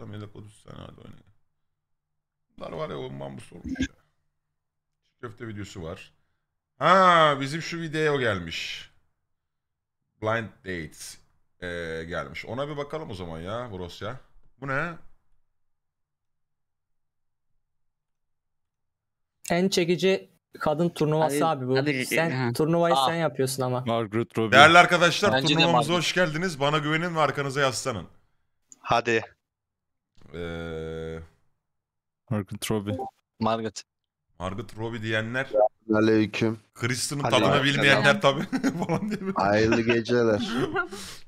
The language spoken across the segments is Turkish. ortamıyla konuşsana hadi oynayın. Bunlar var ya ondan bu sormuş ya. Çiğ köfte videosu var. Ha bizim şu video gelmiş. Blind Dates gelmiş. Ona bir bakalım o zaman ya Borosya. Bu ne? En çekici kadın turnuvası abi bu. Sen turnuvayı sen yapıyorsun ama. Margot Robbie. Değerli arkadaşlar bence turnuvamıza hoş geldiniz. Bana güvenin ve arkanıza yaslanın. Hadi. Margot Robbie. Margot Robbie diyenler. Aleyküm. Kristen'ın tadını bilmeyenler tabi. Hayırlı geceler.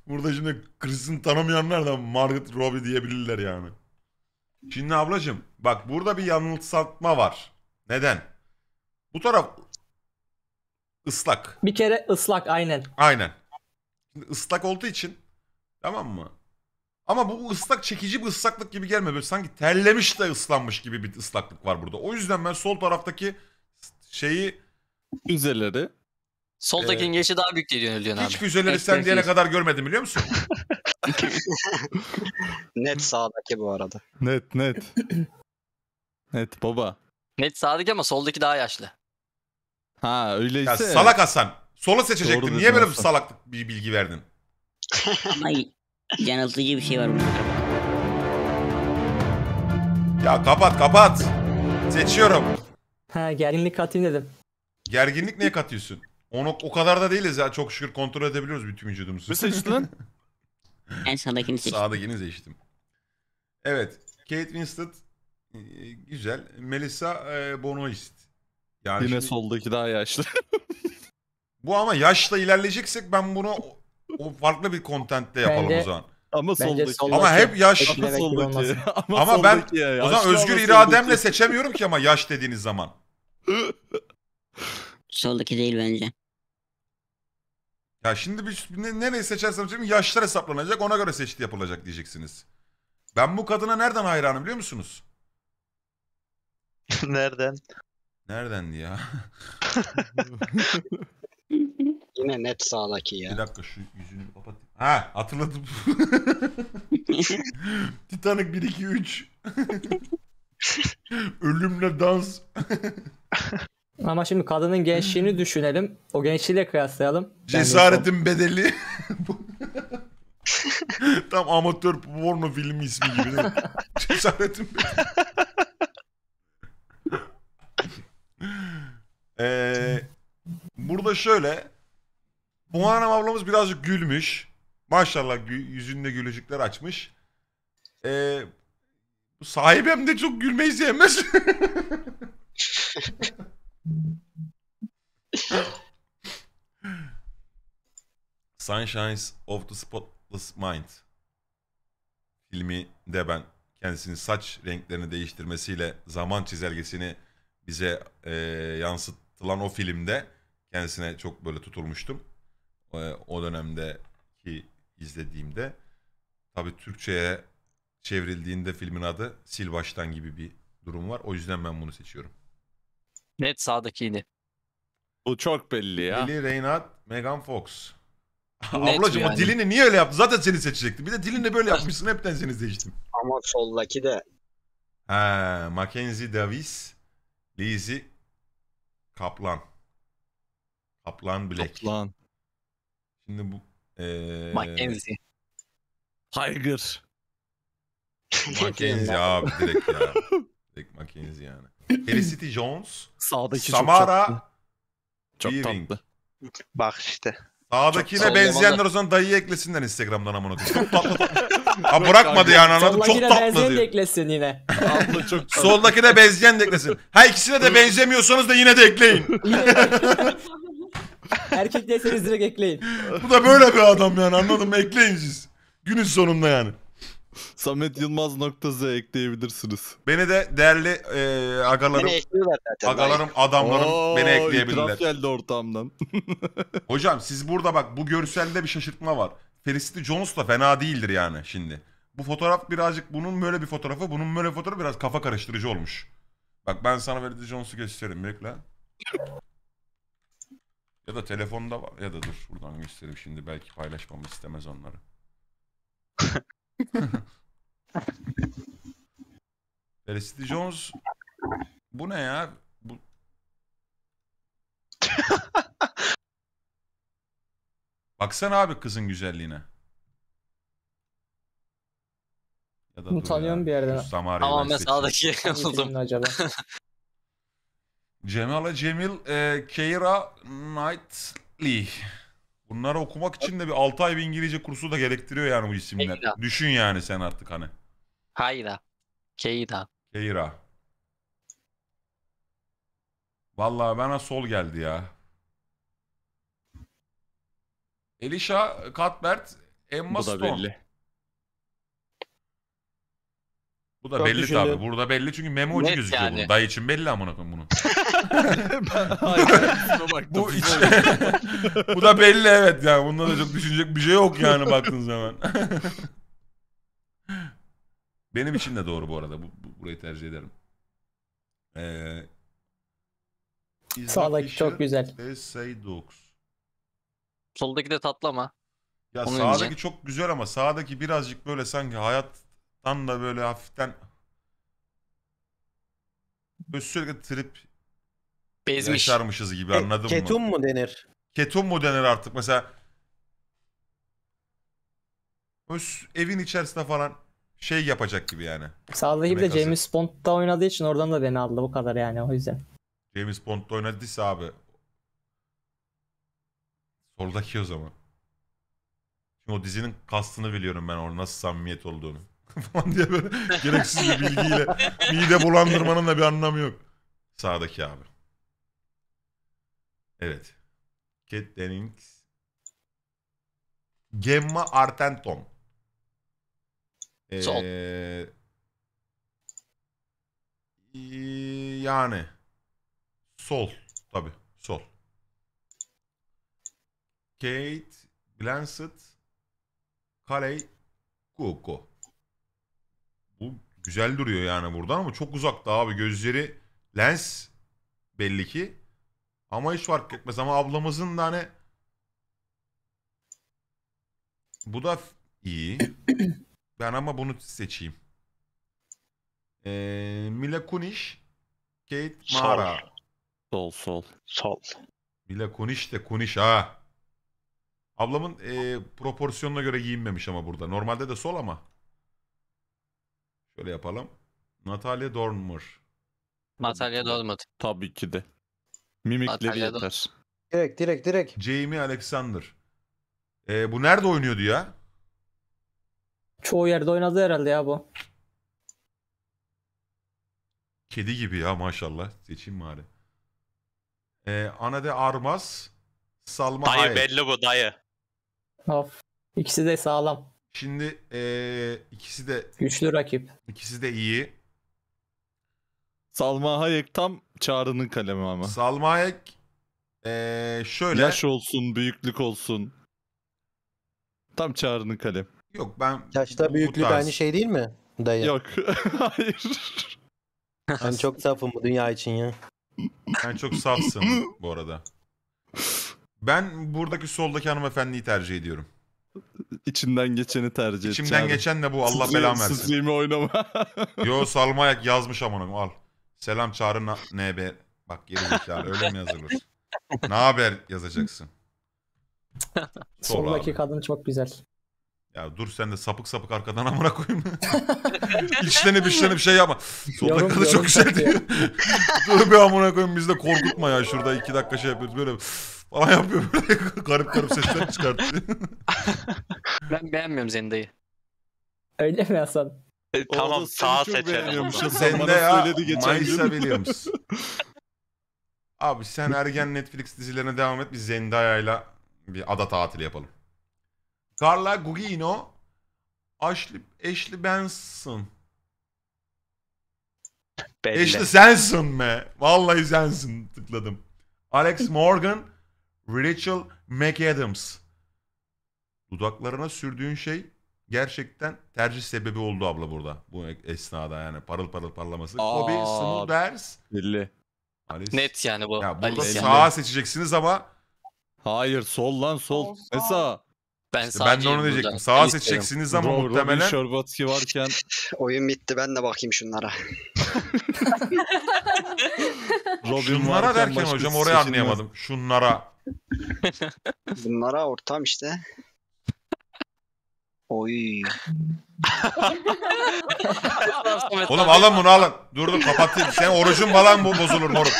Burada şimdi Kristen'ı tanımayanlar da Margot Robbie diyebilirler yani. Şimdi ablacığım bak burada bir yanılsatma var. Neden? Bu taraf ıslak. Bir kere ıslak aynen. Aynen. Şimdi ıslak olduğu için tamam mı? Ama bu ıslak çekici bir ıslaklık gibi gelmiyor. Böyle sanki terlemiş de ıslanmış gibi bir ıslaklık var burada. O yüzden ben sol taraftaki şeyi... Füzeleri. Soldaki yengeçi daha büyük diye yöneliyorsun abi. Hiç füzeleri sen diyene kadar görmedim biliyor musun? Net sağdaki bu arada. Net. Net baba. Net sağdaki ama soldaki daha yaşlı. Ha öyleyse. Ya salak Hasan. Sola seçecektim. Niye böyle bir salak bir bilgi verdin? Ama yanıltıcı bir şey var burada. Ya kapat. Seçiyorum. Ha gerginlik katayım dedim. Gerginlik neye katıyorsun? O kadar da değiliz ya. Çok şükür kontrol edebiliyoruz bütün vücudumuzu. Ne seçtin lan? Ben sağdakini seçtim. Sağdakini seçtim. Evet. Kate Winslet. Güzel. Melissa Bonoist. Yani yine şimdi... soldaki daha yaşlı. Bu ama yaşla ilerleyeceksek ben bunu o farklı bir kontentte yapalım bence, o zaman. Ama soldaki. Ama hep yaş. Ama ben ya, o zaman özgür irademle seçemiyorum ki ama yaş dediğiniz zaman. Soldaki değil bence. Ya şimdi nereyi seçersem şimdi yaşlar hesaplanacak ona göre seçti yapılacak diyeceksiniz. Ben bu kadına nereden hayranım biliyor musunuz? Nereden? Neredendi ya? Yine net sağdaki ya. Bir dakika şu yüzünü kapatayım. Ha hatırladım. Titanik 1, 2, 3. Ölümle dans. Ama şimdi kadının gençliğini düşünelim. O gençliğiyle kıyaslayalım. Cesaretin bedeli. Tam amatör porno filmi ismi gibi değil mi? Cesaretin bedeli. Burada şöyle Muhan ablamız birazcık gülmüş. Maşallah yüzünde gülücükler açmış. Sahibem de çok gülmeyi sevmez. Sunshine of the Spotless Mind filmi de ben kendisinin saç renklerini değiştirmesiyle zaman çizelgesini bize yansıtılan o filmde kendisine çok böyle tutulmuştum. O dönemdeki izlediğimde tabii Türkçe'ye çevrildiğinde filmin adı Sil Baştan gibi bir durum var. O yüzden ben bunu seçiyorum. Net sağdakiydi. Bu çok belli ya. Lily Reinhardt, Megan Fox. Ablacığım yani. O dilini niye öyle yaptı? Zaten seni seçecektim. Bir de dilini böyle yapmışsın. Hepten seni seçtim. Ama soldaki de. Ha, Mackenzie Davis. Lizzy Kaplan. Kaplan Black. Kaplan. Şimdi bu... Mackenzie. Tiger. Mackenzie abi direkt ya. Direkt Mackenzie yani. Felicity Jones. Sağdaki Samara Weaving. Bak işte. Sağdakine benzeyenler o zaman dayıyı eklesinler Instagram'dan amına koyayım. Çok tatlı. Ha bırakmadı yani anladım. Çok tatlı diyor. Eklesin yine. Soldakine benzeyen de eklesin. Ha ikisine de benzemiyorsanız da yine de ekleyin. Erkek derseniz direkt ekleyin. Bu da böyle bir adam yani anladım. Ekleyin siz. Günün sonunda yani. Samet Yılmaz noktası ekleyebilirsiniz. Beni de değerli agalarım, adamlarım beni ekleyebilirler. İtiraf geldi ortamdan. Hocam siz burada bak bu görselde bir şaşırtma var. Felicity Jones da fena değildir yani şimdi. Bu fotoğraf birazcık bunun böyle bir fotoğrafı biraz kafa karıştırıcı olmuş. Bak ben sana Felicity Jones'u göstereyim bekle. Ya da telefonda var ya da dur buradan göstereyim şimdi belki paylaşmamı istemez onları. Felicity Jones bu ne ya? Bu... Baksana abi kızın güzelliğine. Ya da utanıyorum bir yerden. Ama meseldeki buldum. Acaba? Cemil, Keira Knightley. Bunları okumak için de bir 6 ay bir İngilizce kursu da gerektiriyor yani bu isimler. Keira. Düşün yani sen artık hani. Hayra. Keira. Keira. Vallahi bana sol geldi ya. Elisha Cuthbert, Emma Stone. Bu da belli. Bu da belli tabi. Burada belli çünkü memo ucu gözüküyor yani. Bunun. Dayı için belli amına koyayım bunu. Bu, hiç... Bu da belli evet yani. Bunda da çok düşünecek bir şey yok yani baktığın zaman. Benim için de doğru bu arada. Burayı tercih ederim. Sağdaki çok güzel. Soldaki de tatlı ama. Ya onun sağdaki önce çok güzel ama sağdaki birazcık böyle sanki hayattan da böyle hafiften böyle sürekli trip bezmiş, yaşarmışız gibi anladın mı? Ketum mu denir? Ketum mu denir artık mesela? Evin içerisinde falan şey yapacak gibi yani. Sağdaki bir de James Bond'da oynadığı için oradan da beni aldı, bu kadar yani, o yüzden. James Bond'da oynadıysa abi. Soldaki o zaman. Şimdi o dizinin kastını biliyorum ben, orada nasıl samimiyet olduğunu. Falan diye böyle gereksiz bir bilgiyle mide bulandırmanın da bir anlamı yok. Sağdaki abi. Evet. Kat Dennings. Gemma Arterton. Yani. Sol. Tabii. Sol. Kate Winslet, Kaley Cuoco. Bu güzel duruyor yani buradan ama çok uzakta abi. Gözleri lens belli ki. Ama hiç fark etmez ama ablamızın da hani. Bu da iyi. Ben ama bunu seçeyim. Mila Kunis, Kate Mara. Sol. Mila Kunis de Kunis ha. Ablamın proporsiyonuna göre giyinmemiş ama burada. Normalde de sol ama. Şöyle yapalım. Natalie Dormer. Tabii ki de. Mimikleri yeter. Direkt. Jamie Alexander. Bu nerede oynuyordu ya? Çoğu yerde oynadı herhalde ya bu. Kedi gibi ya maşallah. Seçeyim bari. Ana de Armas. Salma dayı Hayek. Belli bu dayı. Of. İkisi de sağlam. Şimdi ikisi de güçlü rakip. İkisi de iyi. Salma Hayek tam Çağrı'nın kalemi ama. Salma Hayek şöyle. Yaş olsun, büyüklük olsun. Tam Çağrı'nın kalemi. Yok ben... Yaşta büyüklük aynı şey değil mi dayı? Yok. Hayır. Ben çok safım bu dünya için ya. Ben çok safsın bu arada. Ben buradaki soldaki hanımefendiyi tercih ediyorum. İçinden geçeni tercih edeceğim. İçimden geçen de bu, Allah belamı versin. Sızlayımı oynama. Yo, Salma Hayek yazmış amanım, al. Selam Çağrı NB. Bak geri Çağrı öyle mi yazılır? Ne haber yazacaksın. Soldaki abi. Kadın çok güzel. Ya dur sen de sapık arkadan amına koyayım. İçlenip bir şey yapma. Soldaki kadın çok güzel diyor. Dur bir amına koyayım, biz de korkutma ya, şurada 2 dakika şey yapıyoruz böyle. Falan yapıyor böyle garip sesler çıkartıyor. Ben beğenmiyorum Zenda'yı. Öyle mi Hasan? Tamam, sağ seçelim. Zenda ya, Maysa Williams. Abi sen ergen Netflix dizilerine devam et, biz Zenda'yla bir ada tatili yapalım. Carla Gugino, Ashley Benson. Belli. Ashley sensin be. Vallahi sensin, tıkladım. Alex Morgan, Rachel McAdams. Dudaklarına sürdüğün şey gerçekten tercih sebebi oldu abla burada. Bu esnada yani parıl parıl parlaması. Kobe Smulders. Belli. Net yani bu. Ya burada sağ seçeceksiniz ama. Hayır, sol lan sol. Sağ. Ben de onu diyecektim. Sağa seçeceksiniz ama muhtemelen. Robin Şorbatski varken. Oyun bitti, ben de bakayım şunlara. Şunlara derken hocam orayı anlayamadım. Şunlara. Bunlara ortam işte. Oy. Oğlum alın bunu alın. Dur kapatayım. Sen orucun falan bozulur moruk.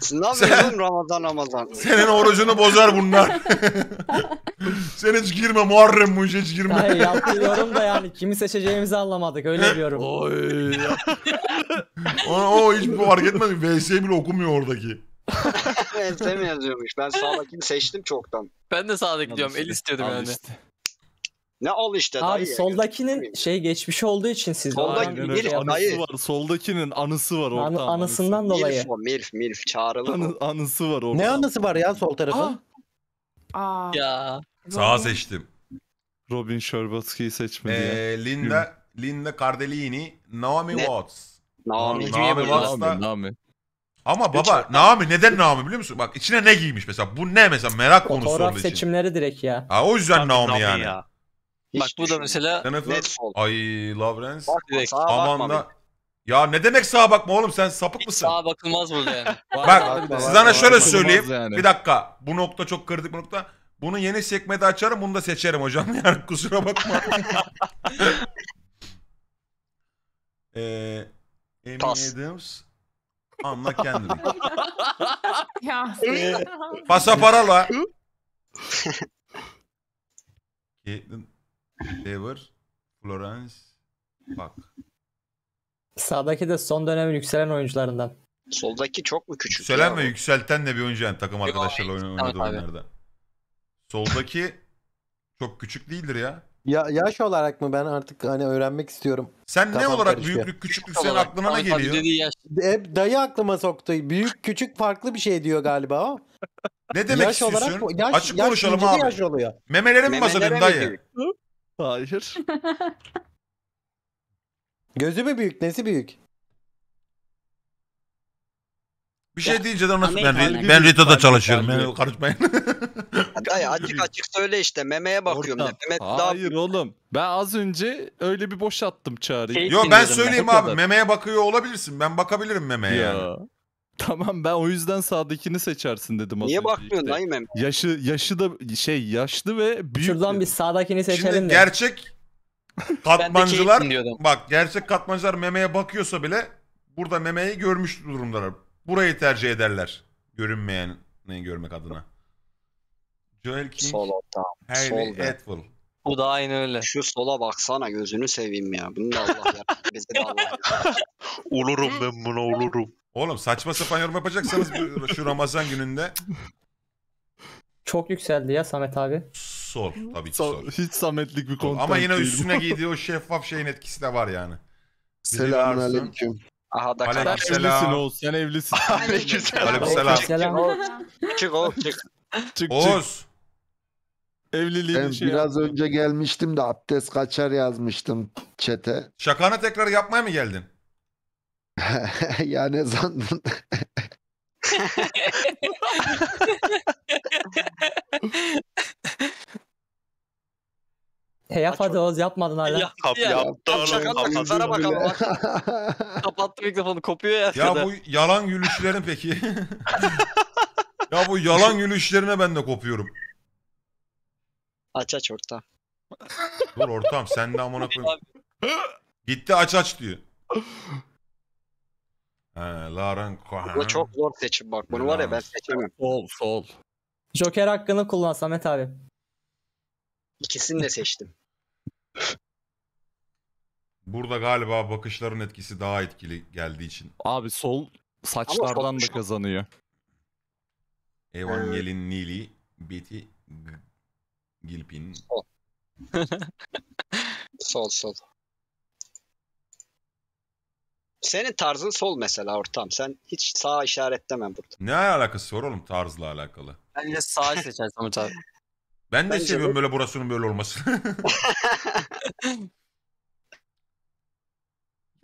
Sınav sen, Ramazan. Senin orucunu bozar bunlar. Sen hiç girme Muharrem, bu işe hiç girme. Hayır yapıyorum da yani kimi seçeceğimizi anlamadık öyle diyorum. Oy. O hiç fark etmedim. VS bile okumuyor oradaki. VS mi yazıyormuş? Ben sağdakini seçtim çoktan. Ben de sağdaki diyorum. El istiyordum yani. Işte. Ne al işte dayı. Abi soldakinin şey geçmişi olduğu için sizde. Soldakinin bir anısı var. Soldakinin anısı var orada. Anısından dolayı. Milf çağrılı. Anısı var orada. Ne anısı var ya sol tarafın? Aa. Ya. Sağa seçtim. Robin Şorbatski'yi seçmedi. Linda Cardellini, Naomi Watts. Naomi Watts'la. Ama baba Naomi neden Naomi biliyor musun? Bak içine ne giymiş mesela? Bu ne mesela merak konusu olduğu için. Fotoğraf seçimleri direkt ya. Ha o yüzden Naomi yani. Hiç bak bu da mesela net oldu. Ay Lawrence. Aman da. Ya ne demek sağa bakma oğlum sen sapık hiç mısın? Sağa bakılmaz burada yani. Bak size şöyle söyleyeyim. Yani. Bir dakika. Bu nokta çok kritik bir nokta. Bunu yeni sekmede açarım bunu da seçerim hocam. Yani kusura bakma. Amy Adams. Anla kendini. Ya. Pasa parala. Dever, Florence, bak. Sağdaki de son dönemin yükselen oyuncularından. Soldaki çok mu küçük? Yükselen ve yükselten de bir oyuncu yani takım arkadaşlarla oynadığı oyunlarda. Soldaki çok küçük değildir ya. Ya yaş olarak mı ben artık hani öğrenmek istiyorum. Sen kafam ne olarak karışıyor. Büyüklük küçüklük senin aklına ne geliyor? Dayı aklıma soktu. Büyük küçük farklı bir şey diyor galiba o. Ne demek yaş istiyorsun? Olarak, yaş, açık yaş konuşalım abi. Yaş oluyor. Memeleri mi basalım dayı? Hayır. Gözü mü büyük? Nesi büyük? Bir şey deyince de ona... Ben Rita'da çalışıyorum. Beni karışmayın. Dayı açık söyle işte. Memeye bakıyorum. Mehmet hayır daha... oğlum. Ben az önce öyle bir boş attım çağrıyı. Yok ben söyleyeyim abi. Memeye bakıyor olabilirsin. Ben bakabilirim memeye ya. Yani. Tamam ben o yüzden sağdakini seçersin dedim. Niye bakmıyorsun işte. Dayı meme? Yaşı da şey yaşlı ve büyük. Şuradan bir sağdakini seçelim. Şimdi gerçek katmancılar bak gerçek katmancılar memeye bakıyorsa bile burada memeyi görmüş durumdalar. Burayı tercih ederler. Görünmeyen neyi görmek adına. Joel King, Hayley Atwell. Bu da aynı öyle. Şu sola baksana gözünü seveyim ya. Bunu da Allah yaptı. Bizi de Allah yaptı. Olurum ben buna olurum. Oğlum saçma sapan yorum yapacaksanız şu Ramazan gününde. Çok yükseldi ya Samet abi. Sol tabii ki sol. Hiç Sametlik bir kontak. Ama yine üstüne giydiği o şeffaf şeyin etkisi de var yani. Selamünaleyküm. Aha da kadar. Evlisin Oğuz sen evlisin. Aleykümselam. Aleykümselam. Çık Oğuz çık. Çık Oğuz. Ben biraz önce gelmiştim de abdest kaçar yazmıştım chat'e. Şakanı tekrar yapmaya mı geldin? Ya ne sandın? Teyaf hadi Oğuz yapmadın hala. Yaptı bakalım. Kapattı mikrofonu kopuyor ya. Ya bu yalan gülüşlerin peki. Ya bu yalan gülüşlerine ben de kopuyorum. Aç orta. Dur ortam sen de amına koyayım. Gitti aç diyor. Lauren Cohen. Bu çok zor seçim bak. Bunu var ya ben seçemem. Sol. Joker hakkını kullan Samet abi. İkisini de seçtim. Burada galiba bakışların etkisi daha etkili geldiği için. Abi sol saçlardan da kazanıyor. Evangelin Nili, Betty Gilpin. Sol. Senin tarzın sol mesela ortam. Sen hiç sağa işaretlemem burada. Ne alakası var oğlum tarzla alakalı? Ben de sağa seçersin ama tabii. Ben de seviyorum böyle burasının böyle olması.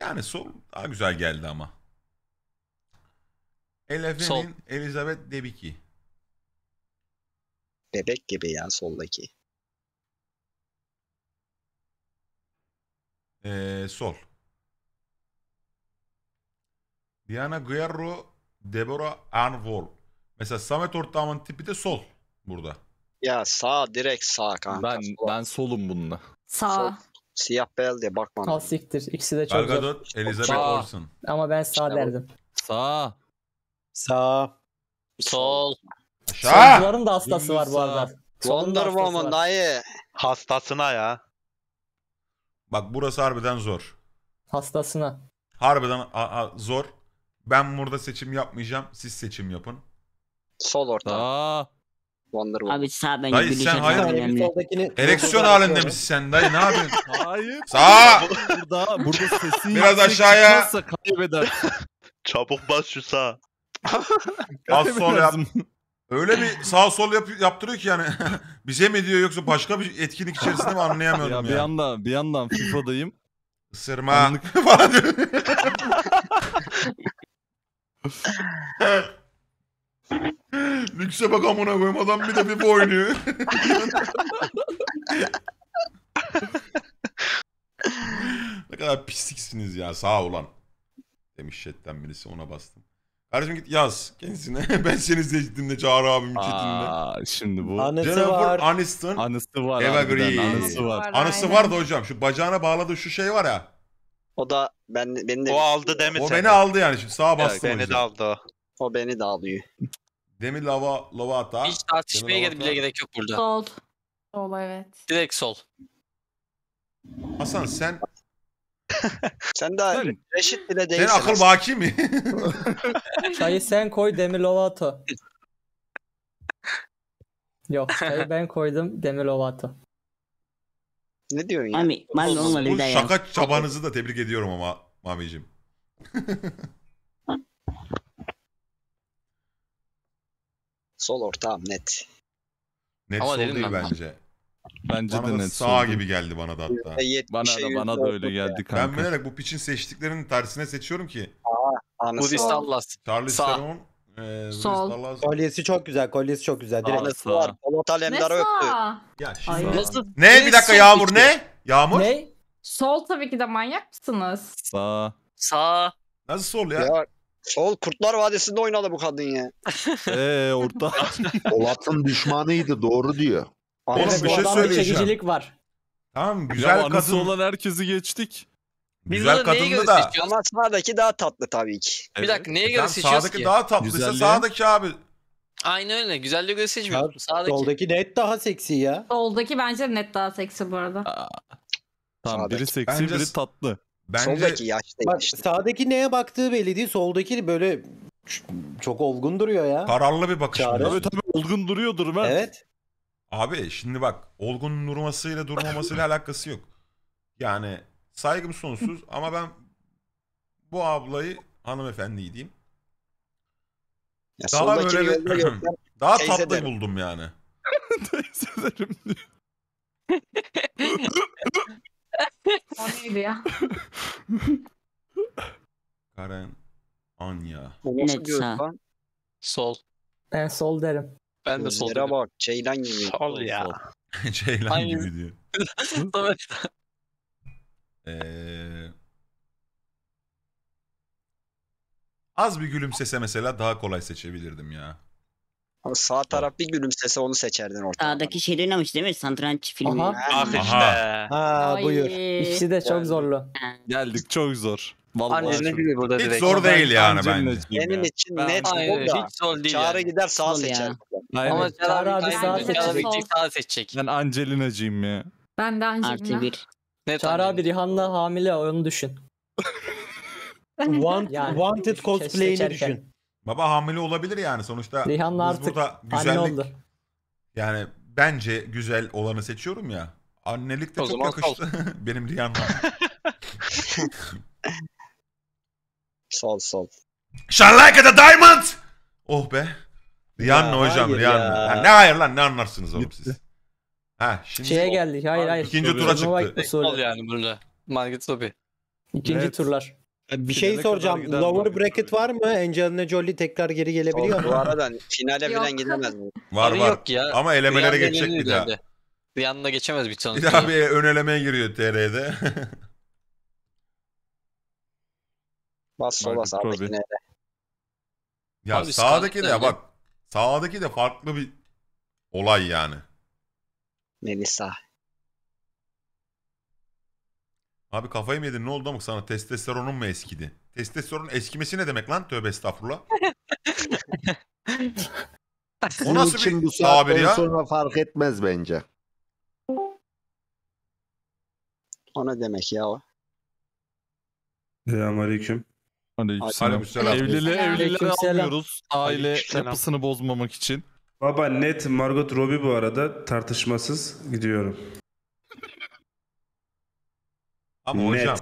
Yani sol daha güzel geldi ama. Elif'in Elizabeth Debicki. Bebek gibi ya soldaki. Sol. Diana Guerrero, Deborah Arnwall. Mesela Samet Ortağım'ın tipi de sol burada. Ya sağ, direkt sağ kanka. Ben solum bununla. Sağ. Sol. Siyah beyaz diye bakma. Al siktir. İkisi de çok zor. Gargadot, Elizabeth Olsen. Ama ben sağ işte derdim. Sağ. Sağ. Sol. Aşağı. Solcuların da hastası var bu arada. Wonder Woman dayı. Hastasına ya. Bak burası harbiden zor. Hastasına. Harbiden zor. Ben burada seçim yapmayacağım. Siz seçim yapın. Sol orta. Sağ. Abi sağ bence dayı sen hayır. Ereksiyon halinde misin sen dayı, ne yapıyorsun? Hayır. Sağ. Burada sesi biraz aşağıya. Çabuk bas şu sağ. Bas sol yap. Öyle bir sağ sol yaptırıyor ki yani. Bize mi diyor yoksa başka bir etkinlik içerisinde mi anlayamıyorum ya. Bir yandan FIFA'dayım. Isırma. Falan diyor. Lükse bak amına koyayım, adam bir de bir oynuyor. Ne kadar pisliksiniz ya, sağ olan demiş chatten birisi, ona bastım. Kardeşim git yaz kendisine. Ben seni seçtiğimde Çağrı abimin chatinde. Şimdi bu. Jennifer Aniston. Anısı var. Eva Green. Anısı var da hocam şu bacağına bağladığı şu şey var ya. O da beni de. O aldı demi. O beni aldı yani, şimdi sağa bastım. Beni de aldı. O beni de alıyor. Demi Lovato. Hiç tartışmaya bile gerek yok burada. Sol. Sol evet. Direkt sol. Hasan sen... sen daha reşit bile değilsin. Sen akıl baki mi? Çayı sen koy, Demi Lovato. Yok, çayı ben koydum, Demi Lovato. Ne diyorsun ya? Mami, bu şaka çabanızı da tebrik ediyorum ama Mami'cim. Sol ortağım net. Net ama sol değil ben bence. Bence bana de net sağ soldu gibi geldi bana da hatta. Bana da öyle geldi kanka. Ben bilerek bu piçin seçtiklerinin tersine seçiyorum ki. Budist Dallas. Charles Theron. Sol. Kolyesi çok güzel. Direkt sağ. Polat Alemdar'ı öptü. Ya şimdi. Ne? Bir dakika Yağmur ne? Yağmur? Ne? Sol tabii ki de, manyak mısınız? Sağ. Sağ. Nasıl sol ya? Sol, Kurtlar Vadisi'nde oynadı bu kadın ya. Orta. Polat'ın düşmanıydı, doğru diyor. Oğlum bir şey söyleyeceğim. Çekicilik var. Tamam, güzel kadın olan herkesi geçtik. Biz güzel kadında da. Ama sağdaki daha tatlı tabii ki. Evet. Bir dakika, neye göre seçiyorsun ki? Sağdaki daha tatlıysa güzelliği... sağdaki abi. Aynı öyle, güzelliğe göre seçmiyorsun. Sağdaki. Soldaki net daha seksi ya. Soldaki bence net daha seksi bu arada. Tamam, biri seksi, bence... biri tatlı. Bence... Soldaki yaşta bak, işte. Sağdaki neye baktığı belli değil. Soldaki böyle çok olgun duruyor ya. Kararlı bir bakış. Evet tabii, olgun duruyordur ben. Evet. Abi şimdi bak, olgun durmasıyla durmamasıyla alakası yok. Yani saygım sonsuz ama ben bu ablayı, hanımefendiyi diyeyim. Ya, daha böyle daha tatlı ederim buldum yani. Teyze derim diyor. O neydi ya? Karen Anya. Sol. Ben sol derim. Ben de sol derim. Bak, Ceylan gibi. Sol ya. Ceylan gibi diyor. Az bir gülümsese mesela daha kolay seçebilirdim ya. Ama sağ taraf bir gülümsese onu seçerdin ortada. Sağdaki şeyi oynamış değil mi? Santranç filmi. Aha işte. Ha buyur. İkisi de çok zorlu. Geldik, çok zor. Vallahi hiç zor değil yani bence. Benim için net zor değil. Çağrı gider sağ seçer. Ama Çağrı abi sağ seçecek. Ben Angelina'cıyım ya. Ben de Angelina. Çağrı abi Rihanna hamile, onu düşün. Wanted cosplay'ini düşün. Baba hamile olabilir yani sonuçta. Rihanna artık burada güzellik, anne oldu. Yani bence güzel olanı seçiyorum ya. Annelik de o çok yakıştı. Benim Rihanna. Sol. Shine like a diamond. Oh be. Rihanna hocam hayır Rihanna. Ne hayır lan, ne anlarsınız oğlum siz. Ha şimdi şeye geldik. Hayır. İkinci tura çıktı. Sol yani burada. Margot Robbie. İkinci turlar. Bir şey soracağım. Lower bracket var mı? Angelina Jolie tekrar geri gelebiliyor mu? Bu arada finale falan gidemez mi? Var. Ama elemelere geçecek bir daha. Rihanna geçemez bir tane. Bir daha bir ön elemeye giriyor TR'de. Bas sola sağdakine de. Ya abi, sağdaki de ya bak. Sağdaki de farklı bir olay yani. Melissa. Abi kafayı mı yedin, ne oldu ama sana? Testosteronun mu eskidi? Testosteron eskimesi ne demek lan? Tövbe estağfurullah. O nasıl için bir tabir ya? Sonra fark etmez bence. O ne demek ya o? Selamünaleyküm. Aleykümselam. Evliliği almıyoruz. Aile yapısını bozmamak için. Baba net Margot Robbie bu arada, tartışmasız gidiyorum. Ama net. Hocam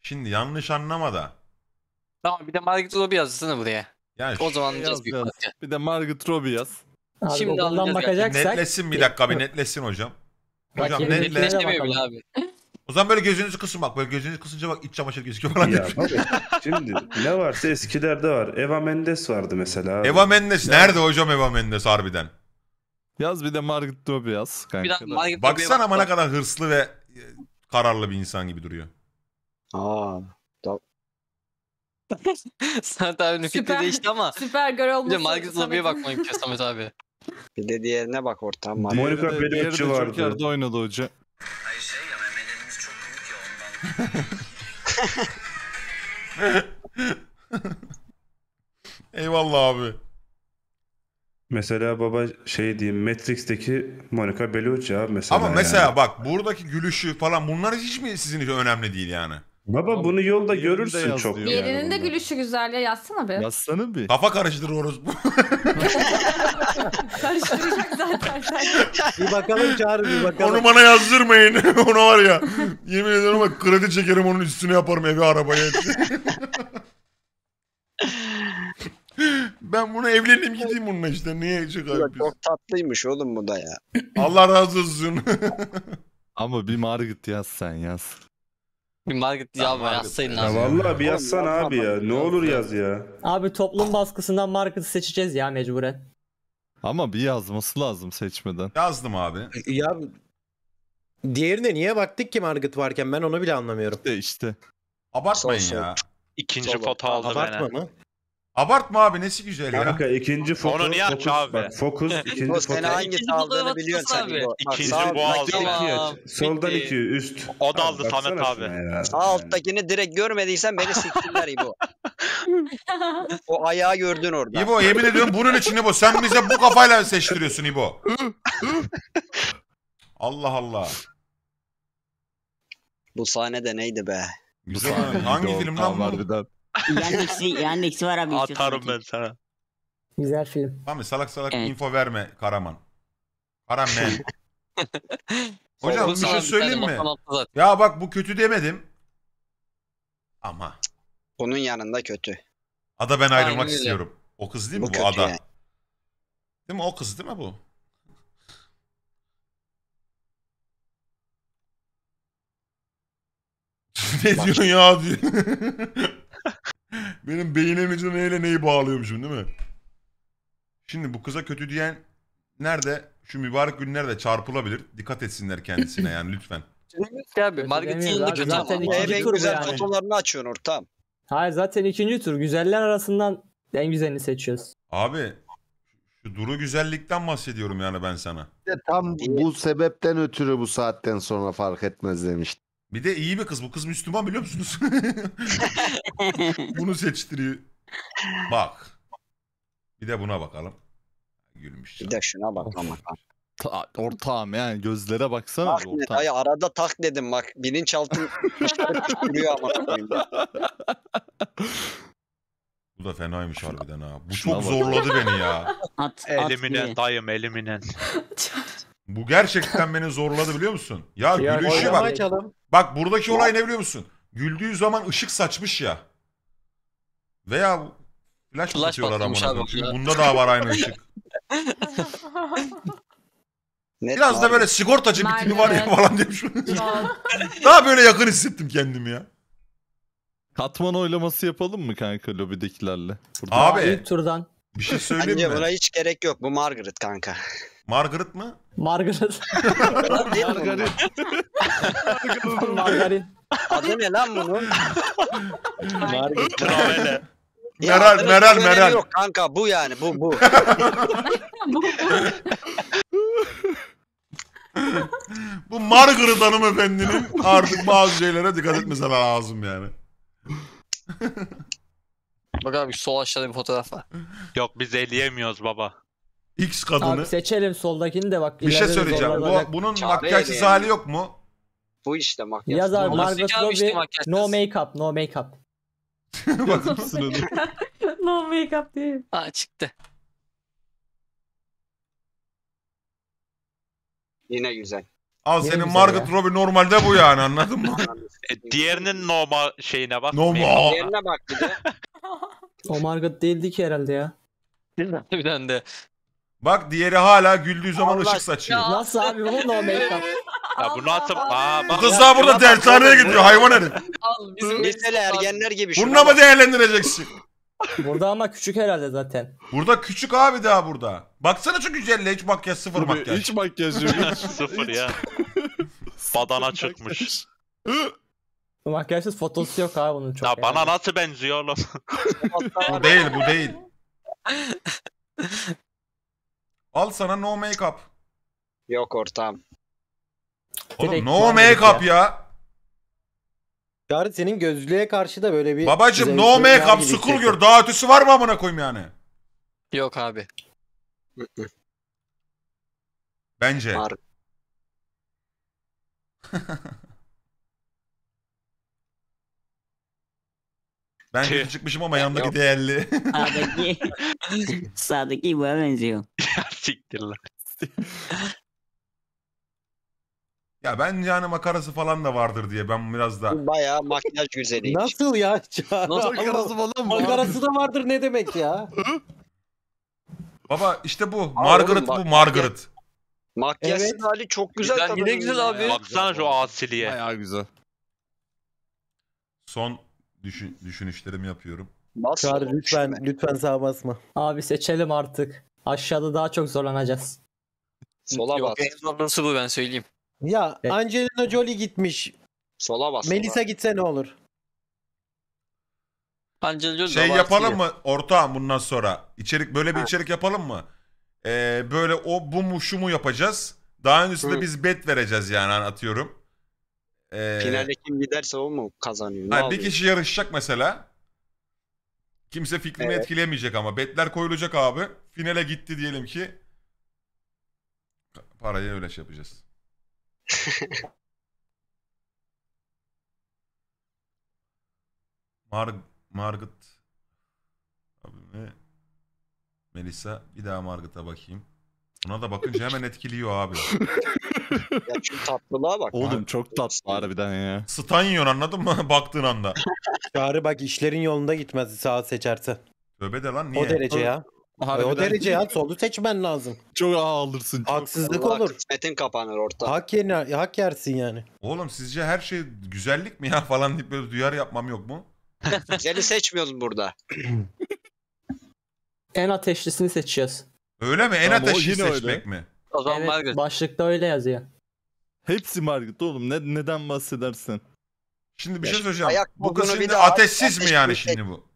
şimdi yanlış anlama da. Tamam bir de Margot Robbie yazsana buraya. Yani o zaman yaz büyük parça. Bir de Margot Robbie yaz. Abi, şimdi ondan bakacaksak. Netlesin bir dakika, bir netlesin hocam. Hocam netlemiyor bile abi. O zaman böyle gözünüzü kısın bak. Böyle gözünüzü kısınca bak iç çamaşır gözüküyor falan. Ya, şimdi ne varsa eskilerde var. Eva Mendes vardı mesela. Abi. Eva Mendes. Nerede hocam Eva Mendes harbiden? Yaz bir de Margot Robbie yaz. Margot baksana ama ne kadar hırslı ve kararlı bir insan gibi duruyor. Aa. Samet abinin fikri değişti ama. Süper girl olmuş. Margot Robbie'ye bakmayın ki Samet abi. Bir de diğerine bak ortam. Monica Bellucci vardı. Çok yerde oynadı hoca. Hayır şey ya. Eyvallah abi. Mesela baba şey diyeyim, Matrix'teki Monica Bellucci abi mesela. Ama mesela yani bak buradaki gülüşü falan, bunlar hiç mi sizin için önemli değil yani? Baba ama bunu yolda görürsün çok. Yerinin yani de gülüşü güzel ya, yazsana bir. Yazsana bir. Kafa karıştırır orası. Karıştıracak zaten. Bir bakalım Çağrı, bir bakalım. Onu bana yazdırmayın. Onu var ya. Yemin ederim bak kredi çekerim onun üstüne, yaparım evi arabayı. Ben bunu evleneyim gideyim bununla işte. Niye çıkar biz? Çok tatlıymış oğlum bu da ya. Allah razı olsun. Ama bir Margit yaz sen yaz. Bir Margit ya yazsaydın abi. Vallahi bir yazsan abi ya. Ne olur yaz ya. Abi toplum baskısından Margit'i seçeceğiz ya mecburen. Ama bir yazması lazım seçmeden. Yazdım abi. Ya diğerine niye baktık ki Margit varken, ben onu bile anlamıyorum. İşte. Abartmayın Sosu ya. İkinci Sosu foto aldı beni. Abartma mı? Abartma abi, nesi güzel ya. Kanka ikinci foto. Onu niye aç abi? Bak, fokus ikinci foto. Sen hangi aldığını biliyorsun abi. İkinci bu aldı. Soldan iki üst. O da aldı Samet abi. Sağ alttakini direkt görmediysen beni siktirler İbo. O ayağı gördün orada. İbo yemin ediyorum bunun için İbo. Sen bize bu kafayla seçtiriyorsun İbo. Allah Allah. Bu sahne de neydi be? Güzel. Hangi filmden vardı? Yandeksi var abi. Atarım ben sana. Güzel film. Tamam salak salak evet. Info verme Karaman. Karam ne? Hocam bir şey söyleyeyim mi? Ya bak bu kötü demedim. Ama. Onun yanında kötü. Ada ben ayrılmak aynen istiyorum. O kız değil mi bu Ada? Yani. Değil mi o kız değil mi bu? Ne diyorsun ya diyor. Benim beynimin neyle neyi bağlıyormuşum değil mi? Şimdi bu kıza kötü diyen nerede? Şu mübarek günlerde çarpılabilir. Dikkat etsinler kendisine yani lütfen. Abi Margit'in yanında kötü ama. En güzel fotolarını açıyorsun ortam. Hayır zaten ikinci tur. Güzeller arasından en güzelini seçiyoruz. Abi şu duru güzellikten bahsediyorum yani ben sana. Tam bu sebepten ötürü bu saatten sonra fark etmez demiştim. Bir de iyi bir kız. Bu kız Müslüman biliyor musunuz? Bunu seçtiriyor. Bak. Bir de buna bakalım. Gülmüş. Bir de şuna bakalım. Ortağım yani gözlere baksana. Tak ortağım. Ay, arada tak dedim bak. Bilinçaltı duruyor ama. Bu da fenaymış harbiden ha. Bu çok zorladı beni ya. Eliminen dayım eliminen. Bu gerçekten beni zorladı biliyor musun? Ya gülüşü bak. Açalım. Bak buradaki olay ne biliyor musun? Güldüğü zaman ışık saçmış ya. Veya flash batıyorlar amına koyayım. Bunda da var aynı ışık. Biraz da böyle sigortacı bir tipi var ya falan demiş. Daha böyle yakın hissettim kendimi ya. Katman oylaması yapalım mı kanka lobidekilerle? Abi ilk turdan. Bir şey söyleyeyim mi? Buna hiç gerek yok. Bu Margaret kanka. Margaret mı? Margaret. Margaret. Margaret. Adı ne lan bunun? Margot Robbie. Meral. Yok kanka bu yani bu. Bu Margaret hanımefendinin artık bazı şeylere dikkat etmesine lazım yani. Bak abi sol aşağıda bir fotoğraf var. Yok biz eleyemiyoruz baba. X kadını. Abi seçelim soldakini de bak. Bir şey söyleyeceğim. Bunun makyajsız hali yok mu? Bu işte makyaj. Yaz abi Margot Robbie no make up, no make up. No make up değil. Aa çıktı. Yine güzel. Al yine senin güzel Margot Robbie normalde bu yani anladın mı? Diğerinin normal şeyine bak. Normal. Diğerine bak bir de. O Margot değildi ki herhalde ya. Bir tane de. Bak diğeri hala güldüğü zaman Allah ışık saçıyor. Ya. Nasıl abi bu no make up? Ya bunu atıp bak. Kız daha burada dershaneye gidiyor hayvan herif. Al bizim mesele ergenler gibi şunu. Bununla mı değerlendireceksin? Burada ama küçük herhalde zaten. Burada küçük abi daha burada. Baksana çok güzelle hiç makyaj sıfır makyaj. Hiç makyaj yok. Sıfır ya. Badana çıkmış. Makyajsız fotosu yok abi bunun çok. Ya yani. Bana nasıl benziyor oğlum? bu değil. Al sana no make up. Yok ortam. Oğlum direkt no make up ya. Yarın senin gözlüğe karşı da böyle bir... Babacım no make up school gör. Daha ötesi var mı amına koyayım yani? Yok abi. Bence. Ben kötü çıkmışım ama yanındaki değerli. Sağdaki bana benziyor. Siktir lan. Ya ben yani makarası falan da vardır diye ben biraz da... Bayağı makyaj güzeliymiş. Nasıl ya? Nasıl makarası falan mı? Makarası da vardır ne demek ya? Baba işte bu. Margaret bu. Margaret. Makyajsız evet. Hali çok güzel. Yine güzel abi. Baksana şu asiliye. Bayağı güzel. Son düşünüşlerimi yapıyorum. Nasıl? Çağrı lütfen sağa basma. Abi seçelim artık. Aşağıda daha çok zorlanacağız. Sola bas. En zorlanısı bu ben söyleyeyim. Ya evet. Angelina Jolie gitmiş. Sola bas. Melissa gitse ne olur? Angelina Jolie şey yapalım mı ortağım bundan sonra? İçerik böyle bir içerik yapalım mı? Böyle o bu mu şu mu yapacağız? Daha öncesinde biz bet vereceğiz yani atıyorum. Finalde kim giderse o mu kazanıyor? Hani bir kişi yarışacak mesela. Kimse fikrini etkilemeyecek ama betler koyulacak abi. Finale gitti diyelim ki. Parayı öyle şey yapacağız. Margot abime Melisa bir daha Margot'a bakayım. Buna da bakınca hemen etkiliyor abi. Ya şu tatlılığa bak. Oğlum abi. Çok tatlı harbiden ya. Stan yiyorsun anladın mı baktığın anda. Çağrı bak işlerin yolunda gitmez sağa seçerse. Tövbe de lan niye? O derece ya. Harbiden. O derece ya solu seçmen lazım. Çok ağlırsın. Haksızlık olur. Kısmetin kapanır orta. Hak yersin yani. Oğlum sizce her şey güzellik mi ya falan deyip böyle duyar yapmam yok mu? Güzeli seçmiyoruz burada. En ateşlisini seçeceğiz. Öyle mi? En tamam, ateşli seçmek öyle. Mi? O zaman evet, Margaret. Başlıkta öyle yazıyor. Hepsi Margaret oğlum. Neden bahsedersin? Şimdi bir şey söyleyeceğim. Ayak bu kız şimdi ateşsiz mi yani şimdi bu?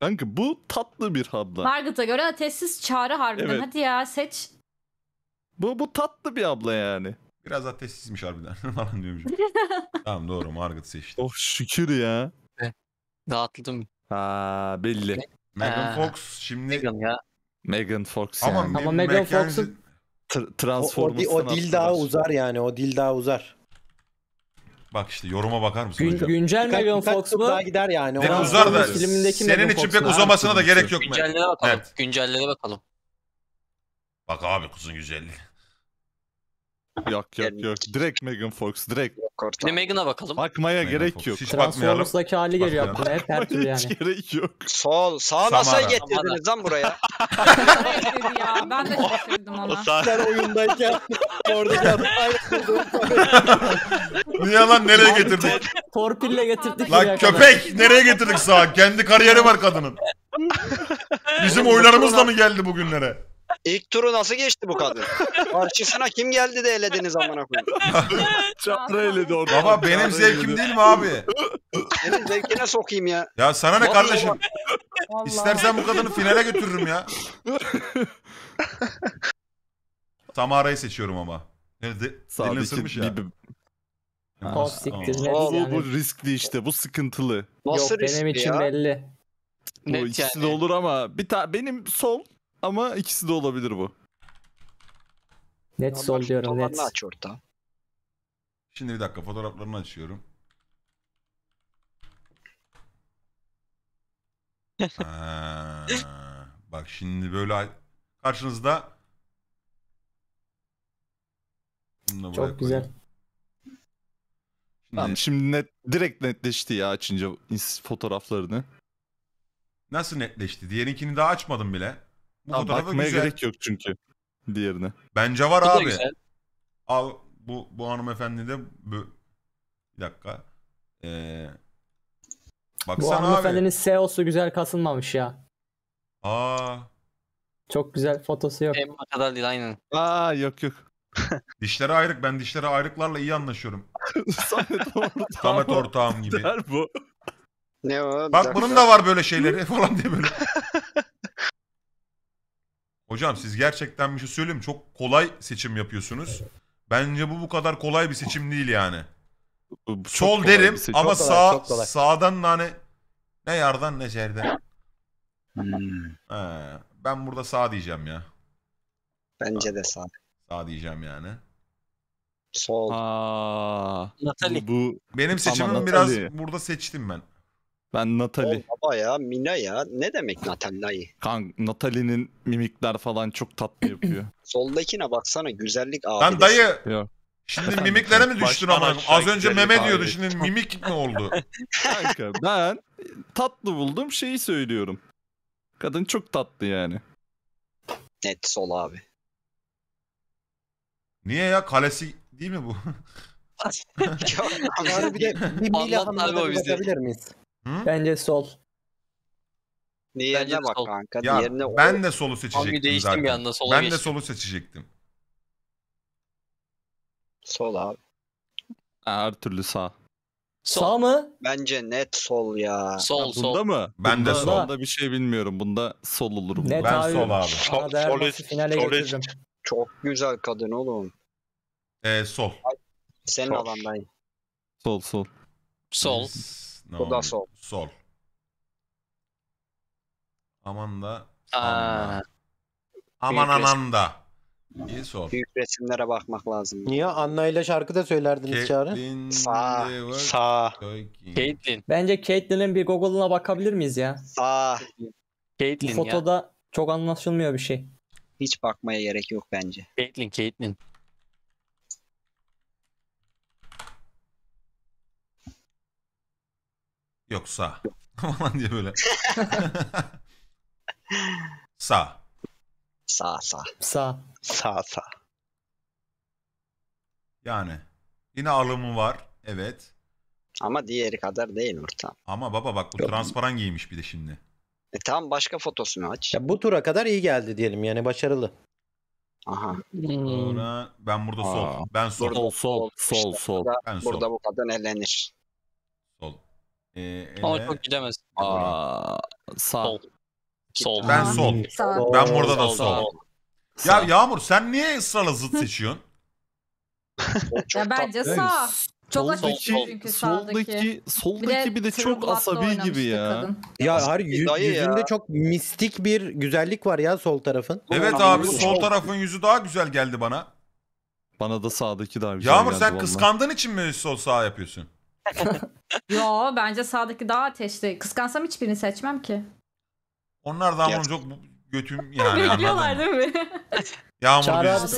Kanka bu tatlı bir abla. Margaret'a göre ateşsiz Çağrı harbiden. Evet. Hadi ya seç. Bu tatlı bir abla yani. Biraz ateşsizmiş harbiden. Falan diyormuşum. Tamam doğru Margaret seçti. Oh şükür ya. Dağıtıldım. Haa belli. Megan Fox şimdi. Megan Fox yani. Ama Megan Fox'un Transformers'tan o dil daha uzar yani. O dil daha uzar. Bak işte yoruma bakar mısın hocam? Güncel Megan Fox mu? Daha gider yani. Pek uzar da senin için pek uzamasına da gerek yok. Güncellere bakalım. Evet. Güncellere bakalım. Bak abi kızın güzelliği. Yok. Direkt Megan Fox. Direkt. Şimdi Megan'a bakalım. Bakmaya Megan gerek Fox. Yok. Hiç bakmayalım. Transformers'daki hali geliyor. Hep her türlü yani. Hiç gerek yok. Sağ nasıl getirdiniz lan buraya? Ben de şaşırdım ona. Sen oyundayken oradaki adam niye lan nereye getirdik? Torpille getirdik. Lan köpek kadar. Nereye getirdik sağa? Kendi kariyeri var kadının. Bizim oylarımızla mı geldi bugünlere? İlk turu nasıl geçti bu kadın? Arşivsine kim geldi de elediniz amına koyayım? Çapra eledi orada. Baba benim zevkim değil mi abi? Benim zevkine sokayım ya. Ya sana ne kardeşim? Vallahi. İstersen bu kadını finale götürürüm ya. Samara'yı seçiyorum ama. Nerede? Dilini ısırmış ya. Bu riskli işte. Bu sıkıntılı. Nasıl yok benim için ya? Belli. Bu net ikisi yani. De olur ama bir benim sol ama ikisi de olabilir bu. Net ya sol diyorum. Net. Aç orta. Şimdi bir dakika fotoğraflarını açıyorum. Bak şimdi böyle karşınızda. Çok koyayım. Güzel. Tamam şimdi net, direkt netleşti ya açınca fotoğraflarını. Nasıl netleşti? Diğerinkini daha açmadım bile. Bu tamam, fotoğrafa bakmaya güzel. Gerek yok çünkü diğerine. Bence var bu abi. Al bu hanımefendi de bir dakika. Baksana bu hanımefendinin CEO'su güzel kasılmamış ya. Aa. Çok güzel fotosu yok. Emma kadar değil aynen. Aa yok yok. Dişleri ayrık. Ben dişleri ayrıklarla iyi anlaşıyorum. Samet ortağım gibi. Bu. Ne o? Bak bunun da var böyle şeyleri falan diye böyle. Hocam siz gerçekten bir şey söyleyeyim. Çok kolay seçim yapıyorsunuz. Bence bu kadar kolay bir seçim değil yani. Sol derim ama sağ kolay. Sağdan da hani ne yardan ne şerden. Ben burada sağ diyeceğim ya. Bence de sağ. Sağ diyeceğim yani. Sol. Natalie. Bu benim seçimim ama biraz Natalie. Burada seçtim ben. Ben Natalie. O baba ya, Mina ya. Ne demek Natalie'yi? Kanka Natalie'nin mimikler falan çok tatlı yapıyor. Soldakine baksana güzellik abi. Lan dayı. Yok. Şimdi mimiklere mi düştün ama? Az önce meme diyordu. Abi. Şimdi mimik ne oldu? Kanka ben tatlı buldum şeyi söylüyorum. Kadın çok tatlı yani. Net sol abi. Niye ya? Kalesi değil mi bu? Yani bir Mila Hanım'a da bakabilir miyiz? Hı? Bence sol. Diğerine bak sol. Kanka. Ya, diğerine ben de solu seçecektim zaten. Bir anda, ben geçtim. De solu seçecektim. Sol abi. Her türlü sağ. Sol. Sağ mı? Bence net sol ya. Sol ya bunda sol. Mı? Ben bunda, de sol. Bunda bir şey bilmiyorum. Bunda sol olur. Bunda. Net ben abi. Sol abi. Sol. Çok güzel kadın oğlum. Sol. Senin alandayım. Sol. Sol. No. O da sol. Sol. Aman da. Aman anam da. İyi sol. Büyük resimlere bakmak lazım. Niye? Anna ile şarkı da söylerdiniz Çağrı. Sağ. Caitlyn. Bence Caitlyn'in bir Google'ına bakabilir miyiz ya? Sağ. Caitlyn ya. Bu fotoda çok anlaşılmıyor bir şey. Hiç bakmaya gerek yok bence. Caitlyn. Yok sağ. Aman diye böyle. Sağ. Sağ. Yani yine alımı var. Evet. Ama diğeri kadar değil ortam. Ama baba bak bu yok. Transparan giymiş bir de şimdi. Tamam başka fotosunu aç. Ya bu tura kadar iyi geldi diyelim yani başarılı. Aha. Sonra ben burada sol. Ben sol. Burada, sol. Burada, ben sol. Burada bu kadın elenir. Sol. Ama çok gidemez. Sağ. Sol. Ben sol. Sağ. Ben burada da sol. Ya Yağmur sen niye ısrarla zıt seçiyorsun? Ya bence sağ. Çok soldaki bir de çok asabi gibi ya. Kadın. Ya her yüzünde çok mistik bir güzellik var ya sol tarafın. Evet abi sol tarafın yüzü daha güzel geldi bana. Bana da sağdaki daha güzel Yağmur geldi. Yağmur sen kıskandığın için mi sol sağ yapıyorsun? Yo bence sağdaki daha ateşli. Kıskansam hiçbirini seçmem ki. Onlar da çok götüm yani. Biliyorlar değil mi? Yağmur Çağrı abi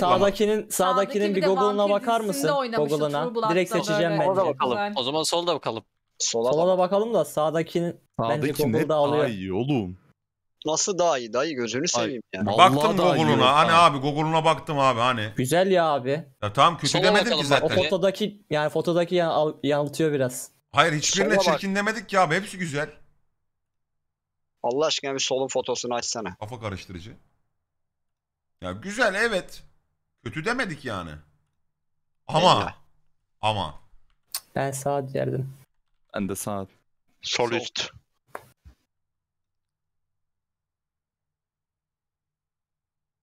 sağdakinin bir Google'ına bakar mısın? Google'ına. Direkt seçeceğim ben. O zaman solda bakalım. Sola da bakalım da sağdakinin bence Google'da alıyor. Ay oğlum. Nasıl daha iyi dayı gözünü seveyim yani. Baktım Google'una. Hani abi Google'una baktım abi hani. Güzel ya abi. Ya tamam kötü sola demedim ki zaten. O fotodaki yani yanıltıyor biraz. Hayır hiçbirine çirkin demedik ki abi hepsi güzel. Allah aşkına bir solun fotosunu açsana. Kafa karıştırıcı. Ya güzel, evet. Kötü demedik yani. Ama. Evet. Ama. Ben sağ diyerdim. Ben de sağ. Sol üst.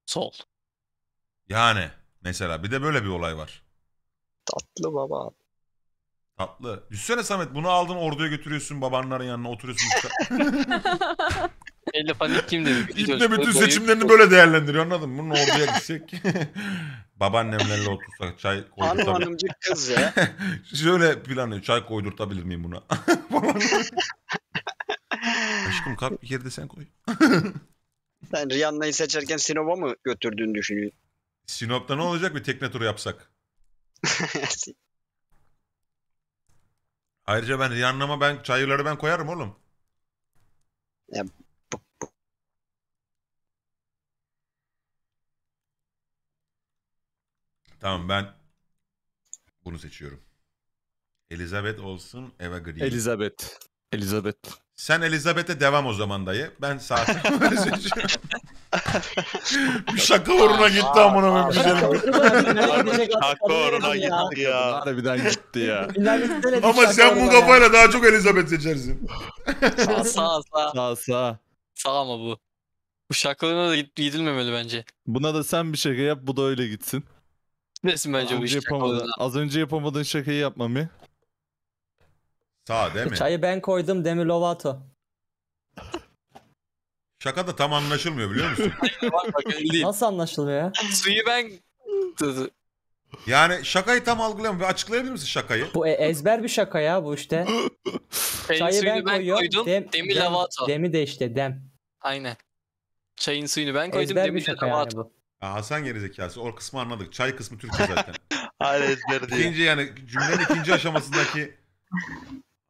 Sol. Yani mesela bir de böyle bir olay var. Tatlı baba. Tatlı. Düşsene Samet, bunu aldın orduya götürüyorsun, babanların yanına oturuyorsun. Elle panik kim dedi? İpne bütün seçimlerini böyle değerlendiriyor, anladın mı? Bunun orduya gitsek. Babaannemlerle otursak çay koydurtabilir. Hanımcık kız ya. Şöyle planlıyor, çay koydurtabilir miyim buna? Aşkım kalk bir kere de sen koy. Sen Rihanna'yı seçerken Sinop'a mı götürdüğünü düşünüyorsun? Sinop'ta ne olacak, bir tekne turu yapsak? Ayrıca ben Rihanna'ma ben çayırları ben koyarım oğlum. Ya, tamam, ben bunu seçiyorum. Elizabeth olsun, Eva Green. Elizabeth. Sen Elizabeth'e devam o zaman dayı. Ben saatim böyle seçiyorum. Bir şaka uğruna gitti amına koyayım. Şaka uğruna gitti ya. Harbiden gitti ya. Ama sen bu kafayla daha çok Elizabeth seçersin. Sağ. Sağ ama bu. Bu şakalarına da gidilmemeli bence. Buna da sen bir şaka yap, bu da öyle gitsin. Nesin bence az bu iş? Az önce yapamadığın şakayı yapmamı. Sağ değil mi? Çayı ben koydum Demi Lovato. Şaka da tam anlaşılmıyor biliyor musun? Nasıl anlaşılıyor ya? Suyu ben... Yani şakayı tam algılayamıyorum. Açıklayabilir misin şakayı? Bu ezber bir şaka ya bu işte. Çayı ben koydum Demi Lovato. Demi de işte Dem. Aynen. Çayın suyunu ben koydum ezber Demi Lovato. Yani ya Hasan gerizekası, o kısmı anladık. Çay kısmı Türkçe zaten. Aynen ezber diye. İkinci yani cümlenin ikinci aşamasındaki...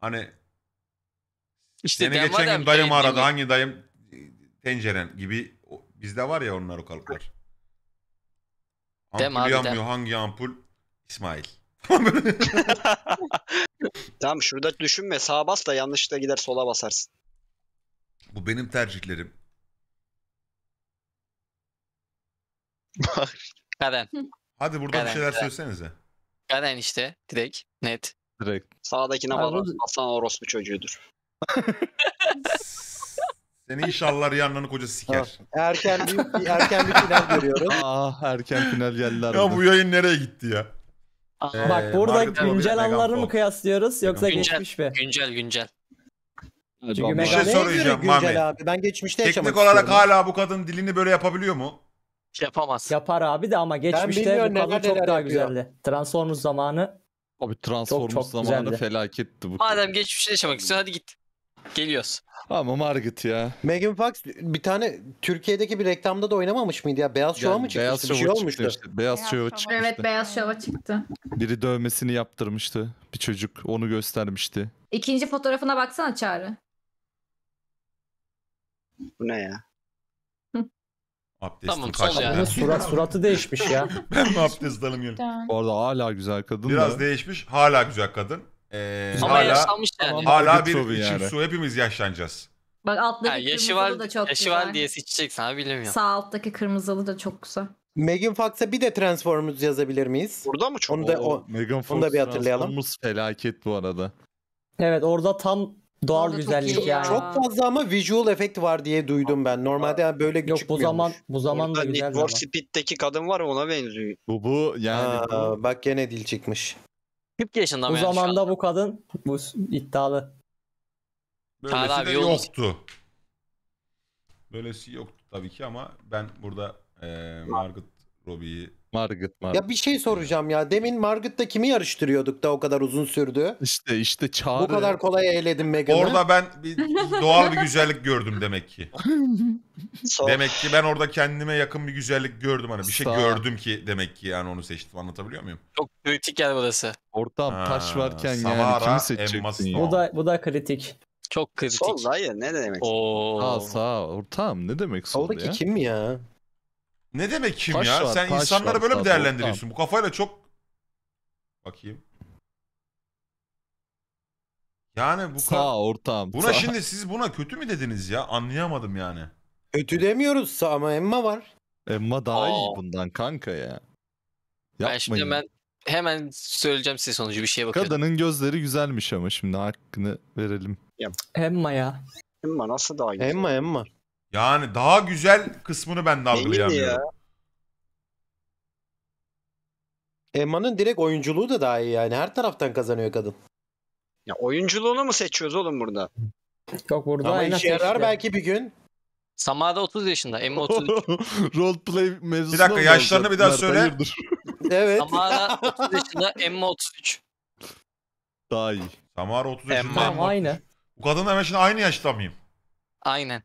Hani işte seni geçen gün dayım aradı, hangi dayım tenceren gibi, bizde var ya onlar, o kalıplar. Ampul yanmıyor, hangi ampul? İsmail. Tamam, şurada düşünme, sağa bas da yanlışlıkla gider sola basarsın. Bu benim tercihlerim. Hadi buradan bir şeyler söylesenize. Kaden işte direkt net. Direkt. Sağdakine basan orospu çocuğudur. Seni inşallah Rihanna'nın kocası siker. Erken bir final görüyorum. Erken final geldiler. Ya bu yayın nereye gitti ya? Bak burada güncel anları mı kıyaslıyoruz yoksa geçmiş mi? Güncel. Çünkü bir şey soracağım Mami. Abi. Ben geçmişte yaşamak istiyorum. Teknik olarak hala bu kadın dilini böyle yapabiliyor mu? Yapamaz. Yapar abi de, ama geçmişte bu kadın çok daha güzeldi. Transformers zamanı. Abi Transformers zamanında felaketti bu. Madem geçmişte yaşamak istiyorsun hadi git. Geliyoruz. Ama Margot ya. Megan Fox bir tane Türkiye'deki bir reklamda da oynamamış mıydı ya? Beyaz Şov'a mı çıkmıştı? Beyaz Şov'a çıktı işte. Evet, Beyaz Şov'a çıktı. Biri dövmesini yaptırmıştı. Bir çocuk onu göstermişti. İkinci fotoğrafına baksana Çağrı. Bu ne ya? Tamam, suratı değişmiş ya. Ben mi abdest alayım gelin? Orada hala güzel kadın. Biraz da değişmiş, hala güzel kadın. Ama hala yaşlanmış yani. Hala bir içim su, hepimiz yaşlanacağız. Bak alttaki kırmızılı da çok güzel. Yaşı var diye seçeceksin abi, bilmiyorum. Sağ alttaki kırmızılı da çok güzel. Megan Fox'a bir de Transformers yazabilir miyiz? Burada mı çok? Onu da bir hatırlayalım. Transformers felaket bu arada. Evet, orada tam... Doğal güzellik yani. Çok fazla ama visual efekt var diye duydum ben. Normalde yani böyle yok, çıkmıyormuş. Bu zaman da güzel zaman. Speed'deki kadın var, ona benziyor. Bu yani. Bak gene dil çıkmış. Bu zamanda bu kadın bu iddialı. Böylesi abi, de yoktu. Böylesi yoktu tabii ki, ama ben burada Margot Robbie'yi... Margot. Ya bir şey soracağım ya. Demin Margot'ta kimi yarıştırıyorduk da o kadar uzun sürdü? İşte Çağrı. Bu kadar kolay eğledim Megan'ı. Orada ben bir doğal bir güzellik gördüm demek ki. Demek ki ben orada kendime yakın bir güzellik gördüm, hani bir şey gördüm ki demek ki yani onu seçtim, anlatabiliyor muyum? Çok kritik yer burası. Ortam taş varken yani kimi seçeceksin? Bu da kritik. Çok kritik. Sol hayır, ne demek? Sağ ortam ne demek sol ya? Oradaki kim ya? Ne demek kim taş ya? Var, sen insanları var, böyle mi değerlendiriyorsun? Tamam. Bu kafayla çok... Bakayım. Yani bu... Sağ ortam. Buna sağ. Şimdi siz buna kötü mü dediniz ya? Anlayamadım yani. Kötü demiyoruz ama Emma var. Emma daha iyi bundan kanka ya. Yapmayın. Ben şimdi hemen söyleyeceğim size sonucu, bir şeye bakıyorum. Kadının gözleri güzelmiş ama şimdi hakkını verelim. Emma ya. Emma nasıl daha güzel? Emma. Yani daha güzel kısmını ben de algılayamıyorum. Emma'nın direkt oyunculuğu da daha iyi yani. Her taraftan kazanıyor kadın. Ya oyunculuğunu mu seçiyoruz oğlum burada? Yok burada. Ama işe yarar belki bir gün. Samada 30 yaşında, Emma 33. Roleplay mevzusuna... Bir dakika, yaşlarını bir daha söyle. Hayırdır? Evet. Samara 30 yaşında, Emma 33. Daha iyi. Samara 30 yaşında, Emma 33. Aynı. Bu kadınla hemen şimdi aynı yaşta mıyım? Aynen.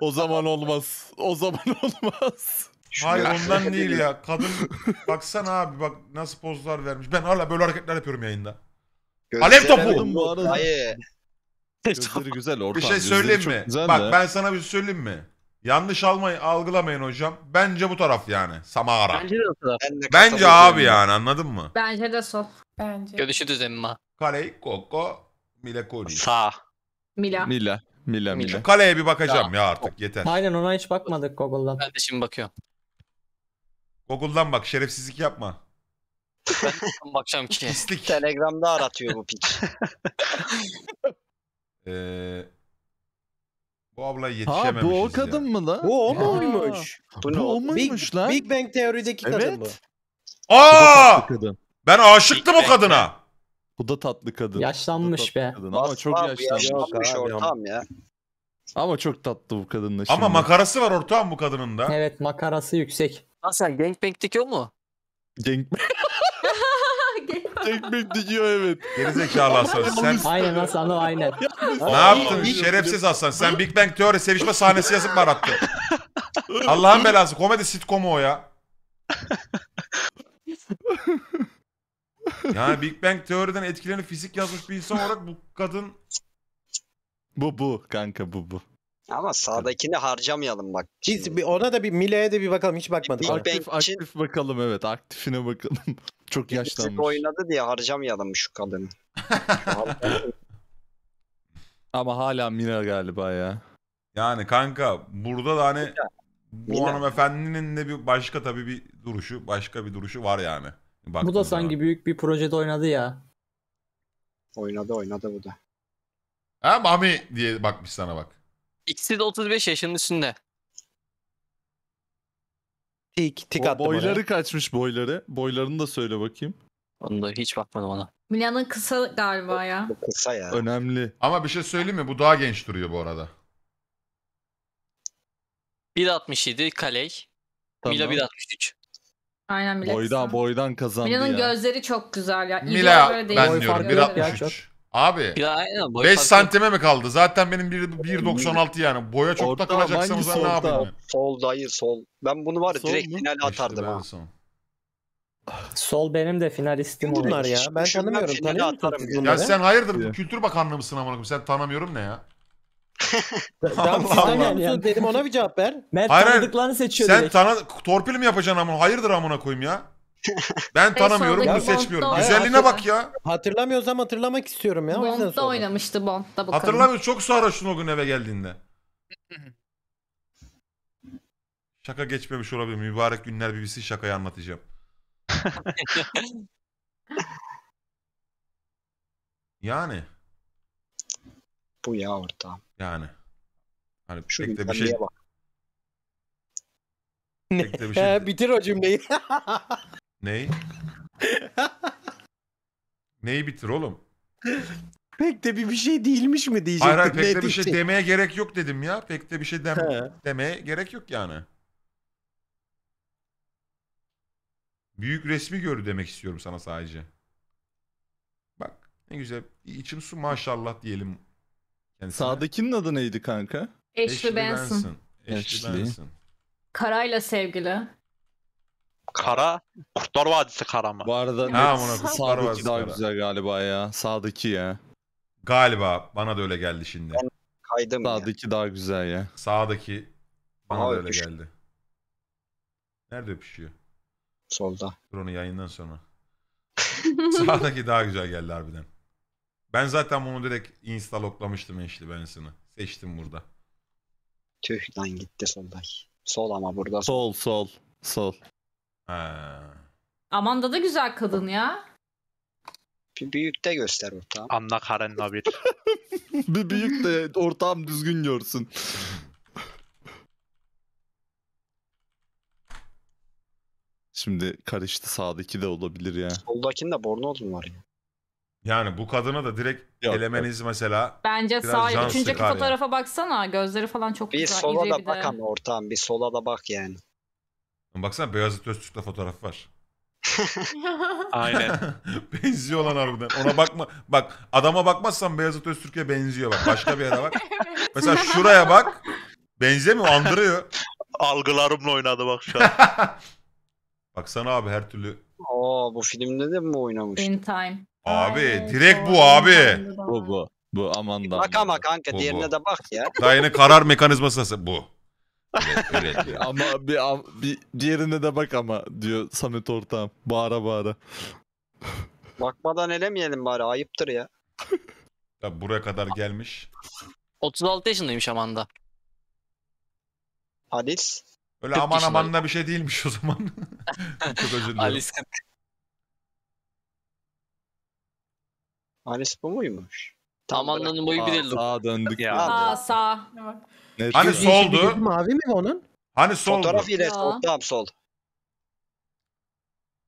O zaman olmaz. Hayır ondan değil ya. Kadın baksana abi bak nasıl pozlar vermiş. Ben hala böyle hareketler yapıyorum yayında. Alev topu! Hayır. Gözleri güzel ortam. Bir şey söyleyeyim mi? Bak de. Ben sana bir söyleyeyim mi? Yanlış algılamayın hocam. Bence bu taraf yani. Samara. Bence de o taraf. Bence abi yani, anladın mı? Bence de sol. Bence. Görüşürüz Emma. Kaley Cuoco, Mila Kunis. Sağ. Mila. Kaleye bir bakacağım ya artık yeter. Aynen ona hiç bakmadık Google'dan. Ben de şimdi bakıyorum. Google'dan bak, şerefsizlik yapma. Ben bakacağım ki. Pislik. Telegram'da aratıyor bu piç. Bu abla yetişememişiz. Ha bu o kadın mı lan? Bu o muymuş? Bu o muymuş lan? Big Bang Teori'deki kadın bu. Aaa! Ben aşıktım o kadına. Bu da tatlı kadın. Yaşlanmış be. Kadın. Ama çok yaşlanmış ortam ya. Ama çok tatlı bu kadınla şimdi. Ama makarası var ortam bu kadının da. Evet makarası yüksek. Nasıl Gangbang'deki o mu? Gangbang diyor evet. Gerizekalı Hasan sen. Aynen Hasan o aynen. Ne yaptın şerefsiz Hasan sen Big Bang Theory sevişme sahnesi yazıp mı arattın? Allah'ın belası komedi sitcomu o ya. Yani Big Bang Teori'den etkilenip fizik yazmış bir insan olarak bu kadın... Bu kanka. Ama sağdakini harcamayalım bak. Biz ona da bir Mila'ya da bir bakalım, hiç bakmadık. Aktif bakalım, evet aktifine bakalım. Çok yaşlanmış. Oynadı diye harcamayalım şu kadını. Ama hala Mila galiba ya. Yani kanka burada da hani bu hanımefendinin de bir başka tabii bir duruşu, var yani. Baktım bu da sanki büyük bir projede oynadı ya. Oynadı bu da. Ha Mami diye bakmış sana bak. İkisi de 35 yaşının üstünde. Tik attım boyları oraya. Kaçmış boyları. Boylarını da söyle bakayım. Onu da hiç bakmadım ona. Mila'nın kısa galiba ya. Kısa ya. Önemli. Ama bir şey söyleyeyim mi? Bu daha genç duruyor bu arada. 1.67 Kaley. Tamam. Mila 1.63. Aynen Mila. Boydan kazandı Mila'nın ya. Mila'nın gözleri çok güzel ya. İyi Mila ben diyorum 1.63. Abi 5 santime mi kaldı? Zaten benim 1.96 yani. Boya çok takılacaksanız ne yapayım? Sol dayı sol. Ben bunu var ya direkt finale atardım ha. Sol benim de finalistim bunlar ya. Ben tanımıyorum. Finale atarım. Ya sen hayırdır bu Kültür Bakanlığı mısın amına koyayım? Sen tanımıyorum ne ya? Tamam dedim ona bir cevap ver. Mert tanıdıklarını seçiyor direkt. Sen torpil mi yapacaksın amına? Hayırdır amına koyayım ya? Ben tanımıyorum bunu seçmiyorum. Güzelliğine bak ya. Hatırlamıyorsam hatırlamak istiyorum ya. Bond'da oynamıştı Bond'da bakalım. Hatırlamıyorum çok sarhoştun o gün eve geldiğinde. Şaka geçmemiş olabilir. Mübarek günler birisi şakayı anlatacağım. Yani. Bu ya ortam. Yani. Hani şu pek de bir şey. Bak. Şey bitir o cümleyi. Neyi? Neyi bitir oğlum? Pek de bir şey değilmiş mi diyecektim. Hayır pek de bir şey demeye gerek yok dedim ya. Pek de bir şey demeye gerek yok yani. Büyük resmi gör demek istiyorum sana sadece. Bak ne güzel. İçim su maşallah diyelim. Kendisine. Sağdakinin adı neydi kanka? Ashley Benson. Ashley Benson. Karayla sevgili. Kara? Kurtlar Vadisi Kara mı? Bu arada net sağdaki daha güzel galiba ya. Sağdaki ya. Galiba. Bana da öyle geldi şimdi. Ben kaydım sağdaki ya. Daha güzel ya. Sağdaki. Bana da öyle geldi. Nerede öpüşüyor? Solda. Dur onu yayından sonra. Sağdaki daha güzel geldi harbiden. Ben zaten bunu direkt install oklamıştım Ashley Benson'ı. Seçtim burada. Tüh lan gitti solday. Sol ama burada. Sol. Amanda da güzel kadın ya. Bir büyük de göster ortağım. Anna Karenina bir. Bir büyük de ortağım düzgün görsün. Şimdi karıştı, sağdaki de olabilir ya. Soldakinin de Bornoz'un var ya. Yani bu kadına da direkt yok, elemeniz yok. Mesela. Bence sağ üçüncü fotoğrafa yani. Baksana. Gözleri falan çok bir güzel. Sola bir sola da bak ama ortağım. Bir sola da bak yani. Baksana Beyazıt Öztürk'te fotoğraf var. Aynen. Benziyor lan harbiden. Ona bakma. Bak adama bakmazsan Beyazıt Öztürk'e benziyor bak. Başka bir yere bak. Mesela şuraya bak. Benzemiyor, andırıyor. Algılarımla oynadı bak şu an. Baksana abi her türlü. Aa bu filmde de mi oynamış? In Time. Abi aynen, direkt bu abi. Bu Amanda. Bak ama kanka bu, diğerine de bak ya. Daha yine karar mekanizması bu. Evet. Ama bir diğerine de bak ama diyor Samet ortağım. Bağıra bağıra. Bakmadan elemeyelim bari, ayıptır ya. Ya buraya kadar gelmiş. 36 yaşındaymış Amanda. Alice. Öyle aman amanına bir şey değilmiş o zaman. Çok özür dilerim. Alice. Alice bu muymuş? Amanda'nın boyu 1.50. Sağa döndük ya. Sağ. Evet. Hani soldu. Mavi mi onun? Hani soldu. Fotoğraf ile sol.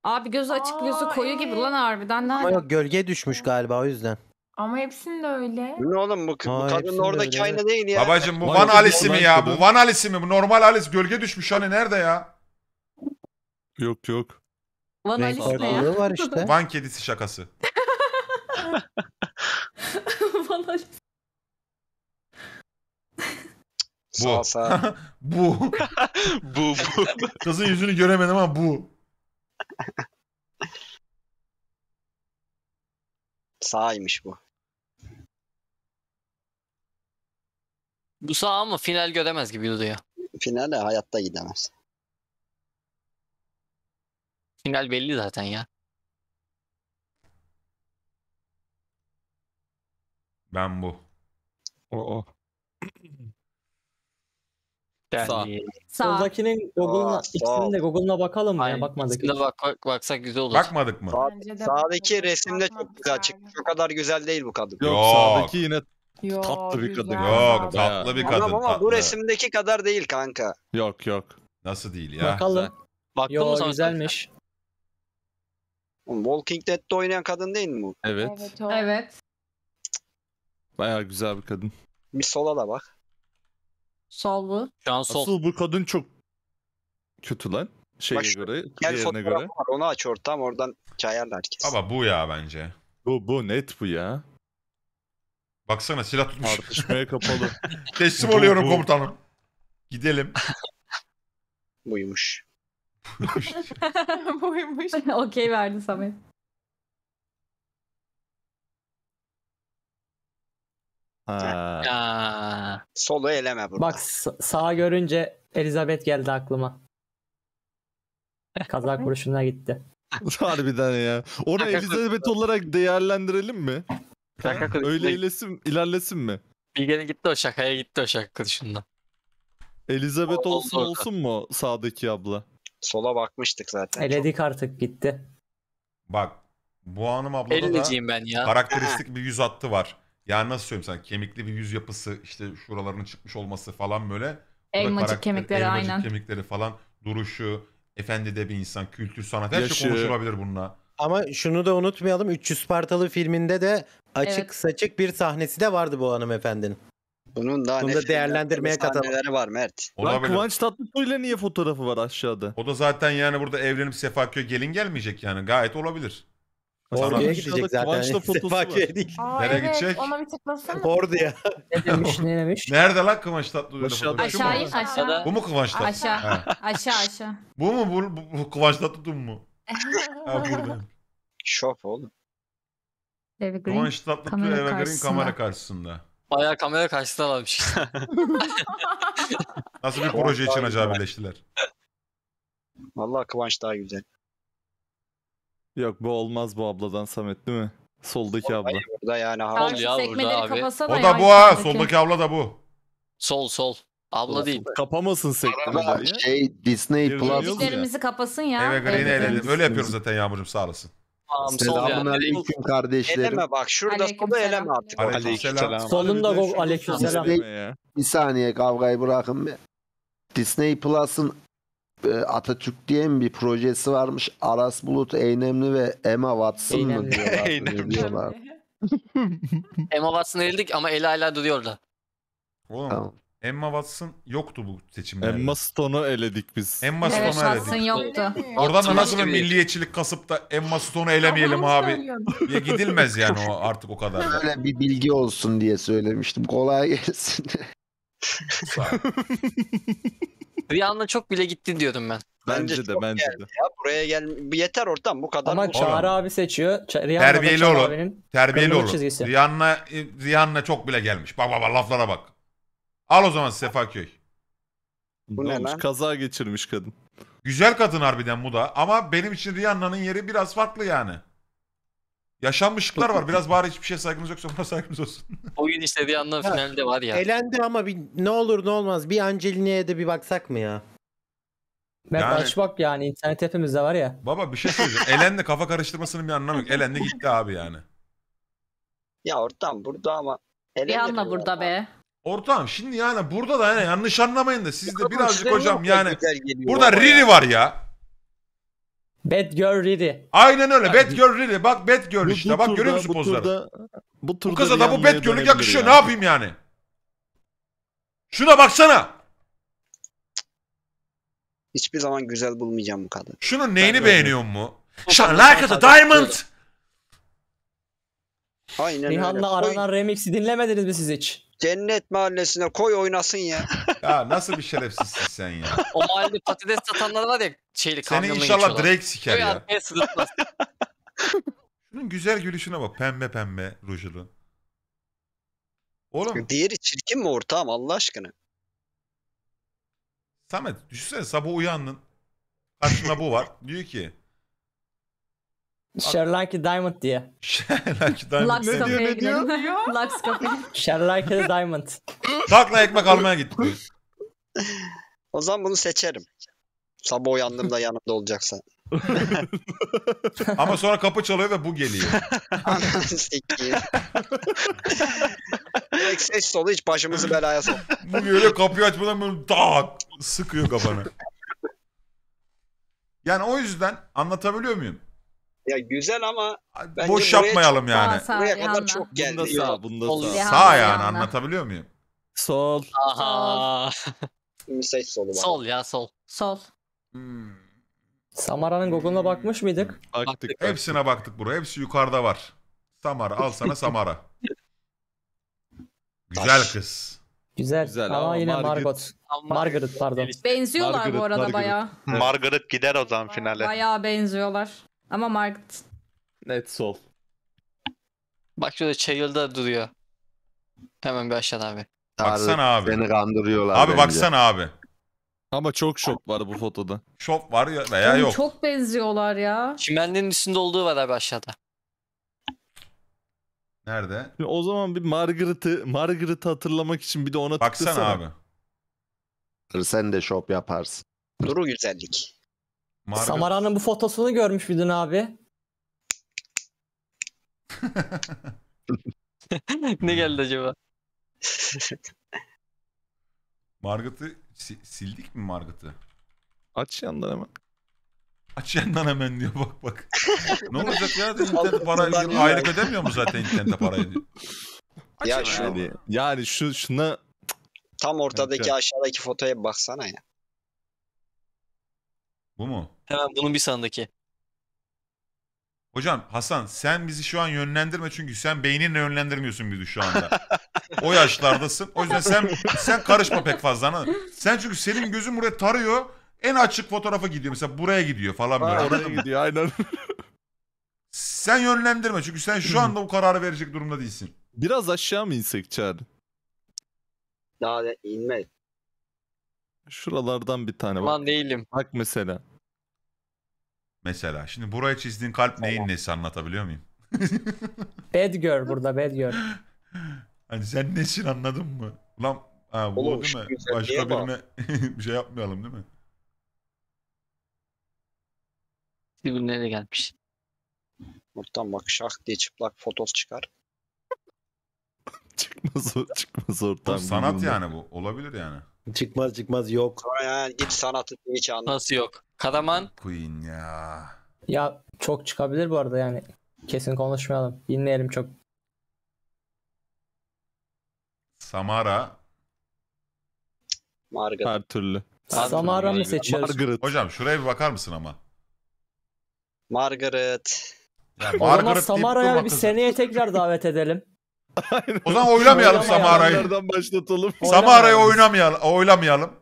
Abi gözü açık, gözü koyu gibi lan harbiden. Ama yok, gölgeye düşmüş galiba o yüzden. Ama hepsinde öyle. Ne oğlum bu kadın oradaki aynı değil ya. Babacım bu Van Alice'i mi ya? Bu Van Alice'i mi? Bu normal Alice, gölge düşmüş hani nerede ya? Yok. Van Alice ne ya? Var işte. Van kedisi şakası. Bu. Bu. Kızın yüzünü göremedim ama bu. Sağymış bu. Bu sağ ama final göremez gibi duruyor. Finale hayatta gidemez. Final belli zaten ya. Ben bu. O. Soldakinin Google'ına, ikisinin de Google'ına bakalım mı? Bakmadık. Baksak güzel olur. Bakmadık mı? Sağdaki resimde çok güzel çıktı. O kadar güzel değil bu kadın. Yok. Sağdaki yine tatlı bir kadın. Yok, tatlı bir kadın. Ama bu resimdeki kadar değil kanka. Yok. Nasıl değil ya? Bakalım. Baktın mı sana? Güzelmiş. Walking Dead'de oynayan kadın değil mi bu? Evet. Evet. Bayağı güzel bir kadın. Bir sola da bak. Sol bu. Asıl bu kadın çok kötü lan. Şeye bak, göre, diğerine göre. Var, onu aç ortam, oradan çayarlar herkes. Ama bu ya bence. Bu net bu ya. Baksana silah tutmuş. Tartışmaya kapalı. Teslim oluyorum komutanım. Gidelim. Buymuş. Buymuş. Okey verdi Samet. Solu eleme burada. Bak sağa görünce Elizabeth geldi aklıma. Kazak kuruşuna gitti. Harbiden ya. Onu Elizabeth olarak değerlendirelim mi? Öyle ilerlesin mi? Bilge'nin gitti o şakaya, gitti o şaka kuruşundan. Elizabeth olsun mu sağdaki abla? Sola bakmıştık zaten. Eledik artık, gitti. Bak bu hanım ablada da karakteristik bir yüz hattı var. Yani nasıl söyleyeyim sana, kemikli bir yüz yapısı, işte şuralarının çıkmış olması falan böyle. Elmacık kemikleri, elmacık aynen. Kemikleri falan, duruşu, efendi de bir insan, kültür, sanat, her şey konuşulabilir bununla. Ama şunu da unutmayalım, 300 Spartalı filminde de açık saçık bir sahnesi de vardı bu hanımefendinin. Bunun da değerlendirmeye katılanları var Mert. Lan Kıvanç Tatlıtuğ'yla niye fotoğrafı var aşağıda? O da zaten yani burada evlenip Sefaköy'e gelin gelmeyecek yani, gayet olabilir. Ordu'ya gidecek zaten. Nereye gidecek? Ona bir tıklasana. Ordu'ya. Ne demiş? Nerede lan Kıvanç Tatlıtuğ? Aşağı. Bu mu Kıvanç Tatlıtuğ? Aşağı. Bu mu? Bu Kıvanç Tatlıtuğ mu? Ha burada. Şop oğlum. Kıvanç Tatlıtuğ Evergreen kamera karşısında. Bayağı kamera karşısında varmış. Nasıl bir proje için acaba birleştiler? Vallahi Kıvanç daha güzel. Yok bu olmaz bu abladan Samet, değil mi? Soldaki abla. Hayır, burada yani. Karşı ya, burada abi. O da bu ha. Soldaki abla da bu. Sol. Abla değil. Kapamasın sektörü. Disney Plus. Dizlerimizi kapasın ya. Eve Green'i eledim. Öyle yapıyorum zaten Yağmur'cum, sağ olasın. Selamun aleyküm kardeşlerim. Eleme bak şurada solu eleme artık. Aleykümselam. Solunda bu aleykümselam. Bir saniye kavgayı bırakın bir. Disney Plus'ın Atatürk diye mi bir projesi varmış? Aras Bulut Eynemli ve Emma Watson mı diyorlar? Emma Watson eldik ama eli hala duruyor da. Tamam. Emma Watson yoktu bu seçimde. Emma Stone'u eledik biz. Emma Stone'u eledik. Emma Watson yoktu. Oradan nasıl bir milliyetçilik kasıp da Emma Stone'u elemeyelim abi diye gidilmez yani o artık o kadar. Öyle bir bilgi olsun diye söylemiştim. Kolay gelsin. Rihanna çok bile gitti diyordum ben. Bence de. Ya buraya gel yeter ortam bu kadar. Ama Çağrı abi seçiyor. Terbiyeli olun. Terbiyeli olun. Rihanna çok bile gelmiş. Bak bak laflara bak. Al o zaman Sefaköy. Bu ne lan? Kaza geçirmiş kadın. Güzel kadın harbiden bu da. Ama benim için Rihanna'nın yeri biraz farklı yani. Yaşanmışlıklar var. Biraz bari hiçbir şeye saygınız yoksa buna saygınız olsun. O gün işte Rihanna finalde var ya. Elendi ama bir, ne olur ne olmaz. Bir Angelina'ya da bir baksak mı ya? Ben yani, aç bak yani. İnternet hepimizde var ya. Baba bir şey söyleyeceğim. Elendi kafa karıştırmasının bir anlamı yok. Elendi gitti abi yani. Ya ortam burada ama. Rihanna burada ama. Be. Ortam şimdi yani burada da yani yanlış anlamayın da siz de birazcık hocam yani burada Riri var ya. Bad Girl Riri. Aynen öyle Bad Girl Riri. Bak Bad Girl işte bak görüyor musun pozları? Bu kıza da bu Bad Girl'lük yakışıyor ya. Ne yapayım yani? Şuna baksana. Hiçbir zaman güzel bulmayacağım bu kadın. Şunun neyini beğeniyorsun mu? Shine like a diamond. Aynen Rihanna aranan remix'i dinlemediniz mi siz hiç? Cennet Mahallesi'ne koy oynasın ya. Ya nasıl bir şerefsizsin sen ya. O mahallede patates satanlar var ya. Şeyli, seni inşallah direkt siker ya. Şunun güzel gülüşüne bak. Pembe pembe rujulu. Oğlum. Diğeri çirkin mi ortağım Allah aşkına? Samet düşünsene sabah uyandın. Karşında bu var. Diyor ki. Sherlock Diamond diye. Sherlock Diamond. Ne diyor ne diyor? Lux Cafe. Sherlock Diamond. Takla ekmek almaya gitti. O zaman bunu seçerim. Sabah uyandığımda yanımda olacaksa. Ama sonra kapı çalıyor ve bu geliyor. Ananı sikeyim. Direkt ses solu hiç başımızı belaya sok. Bu böyle kapıyı açmadan böyle dağıt. Sıkıyor kafanı. Yani o yüzden anlatabiliyor muyum? Ya güzel ama boş yapmayalım yani. Buraya kadar çok geldi. Bunda sağ, bunda sağ. Sağ yani anlatabiliyor muyum? Sol. Aha. Seç solu bana. Sol ya sol. Sol. Hmm. Samara'nın Google'una bakmış mıydık? Baktık. Hepsine baktık buraya. Hepsi yukarıda var. Samara al sana Samara. Güzel kız. Güzel. Ama yine Margaret pardon. Benziyorlar Margaret, bu arada bayağı. Margaret gider o zaman finale. Bayağı benziyorlar. Ama Margaret. Net sol. Bak şurada çayılda duruyor. Hemen bir aşağıda abi. Baksana abi. Beni kandırıyorlar. Abi bence. Baksana abi. Ama çok şok var bu fotoda. Şok var ya veya yani yok. Çok benziyorlar ya. Çimenlerin üstünde olduğu var abi aşağıda. Nerede? Şimdi o zaman bir Margaret'ı hatırlamak için bir de ona tıklasana. Baksana abi. Sen de şok yaparsın. Duru güzellik. Margaret. Samara'nın bu fotosunu görmüş müydün abi? Ne geldi acaba? Margaret'ı sildik mi Margaret'ı? Aç yandan hemen. Aç yandan hemen diyor bak. Ne olacak ya? İnternet parayı aylık ödemiyor mu zaten internete parayı? Ya şuna tam ortadaki aşağıdaki fotoya baksana ya. Bu mu? Hemen bunun bir sandaki. Hocam Hasan sen bizi şu an yönlendirme çünkü sen beyninle yönlendirmiyorsun bizi şu anda. O yaşlardasın. O yüzden sen karışma pek fazla. Anladın? Sen çünkü senin gözün buraya tarıyor. En açık fotoğrafa gidiyor. Mesela buraya gidiyor falan böyle. Oraya gidiyor aynen. Sen yönlendirme çünkü sen şu anda bu kararı verecek durumda değilsin. Biraz aşağı mı insek Çağrı? Daha da inmez. Şuralardan bir tane bak. Ben değilim. Bak mesela. Mesela şimdi buraya çizdiğin kalp tamam. Neyin nesi anlatabiliyor muyum? Bad girl burada bad girl. Hani sen nesin anladın mı? Ulan Ha, bu değil mi? Başka birine bir şey yapmayalım değil mi? Birbirine de gelmiş. Buradan bak şak diye çıplak fotos çıkar. çıkmaz ortam. Sanat yani bu. Olabilir yani. Çıkmaz yok. Yani git sanatı hiç anlamaz. Nasıl yok? Karaman. Queen ya. Ya çok çıkabilir bu arada yani. Kesin konuşmayalım. Dinleyelim çok. Samara. Margot. Her türlü. Samara mı seçiyoruz? Margaret. Hocam şuraya bir bakar mısın ama? Margaret. Yani Margaret Samara'ya bir seneye tekrar davet edelim. Aynen. O zaman oylamayalım Samara'yı. Nereden başlatalım? Samara'yı oylamayalım.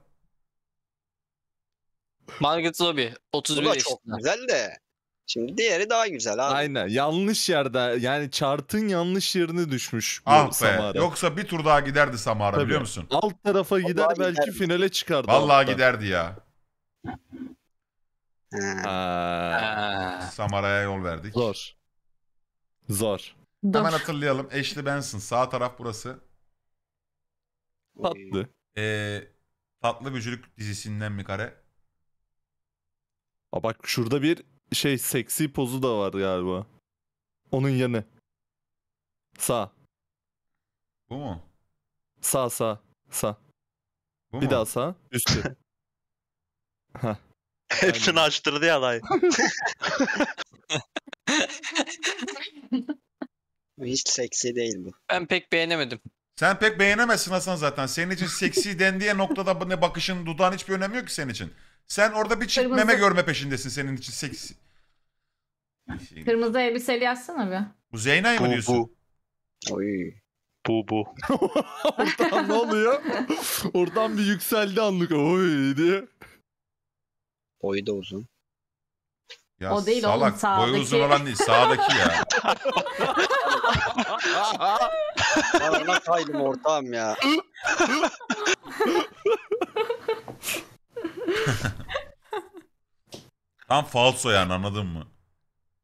Margot Robbie 31 yaşında. Çok güzel de. Şimdi diğeri daha güzel abi. Aynen. Yanlış yerde yani chart'ın yanlış yerine düşmüş bu Samara. Yoksa bir tur daha giderdi Samara. Tabii. Biliyor musun? Alt tarafa gider vallahi belki giderdi. Finale çıkardı. Vallahi altta. Giderdi ya. Samara'ya yol verdik. Zor. Hemen hatırlayalım. Ashley Benson. Sağ taraf burası. Tatlı. Tatlı Gücülük dizisinden bir kare. Aa, bak şurada bir şey seksi pozu da var galiba. Onun yanı. Sağ. Bu mu? Sağ. Bu bir mu? Daha sağ. Üstü. Hah. Hepsini açtırdı ya lan. Hiç seksi değil bu. Ben pek beğenemedim. Sen pek beğenemezsin Hasan zaten. Senin için seksi dendiği noktada ne bakışın, dudağın hiçbir önemi yok ki senin için. Sen orada bir çift meme görme peşindesin, senin için seksi. Kırmızı elbiseli yazsana bir. Bu Zeynay mı diyorsun? Bu. Oradan ne oluyor? Oradan bir yükseldi anlık. Oy diye. Boyu da uzun. Ya o değil salak. Oğlum sağdaki. Boyu uzun olan değil sağdaki ya. Ona kaydım ortağım ya. Tam falso yani anladın mı?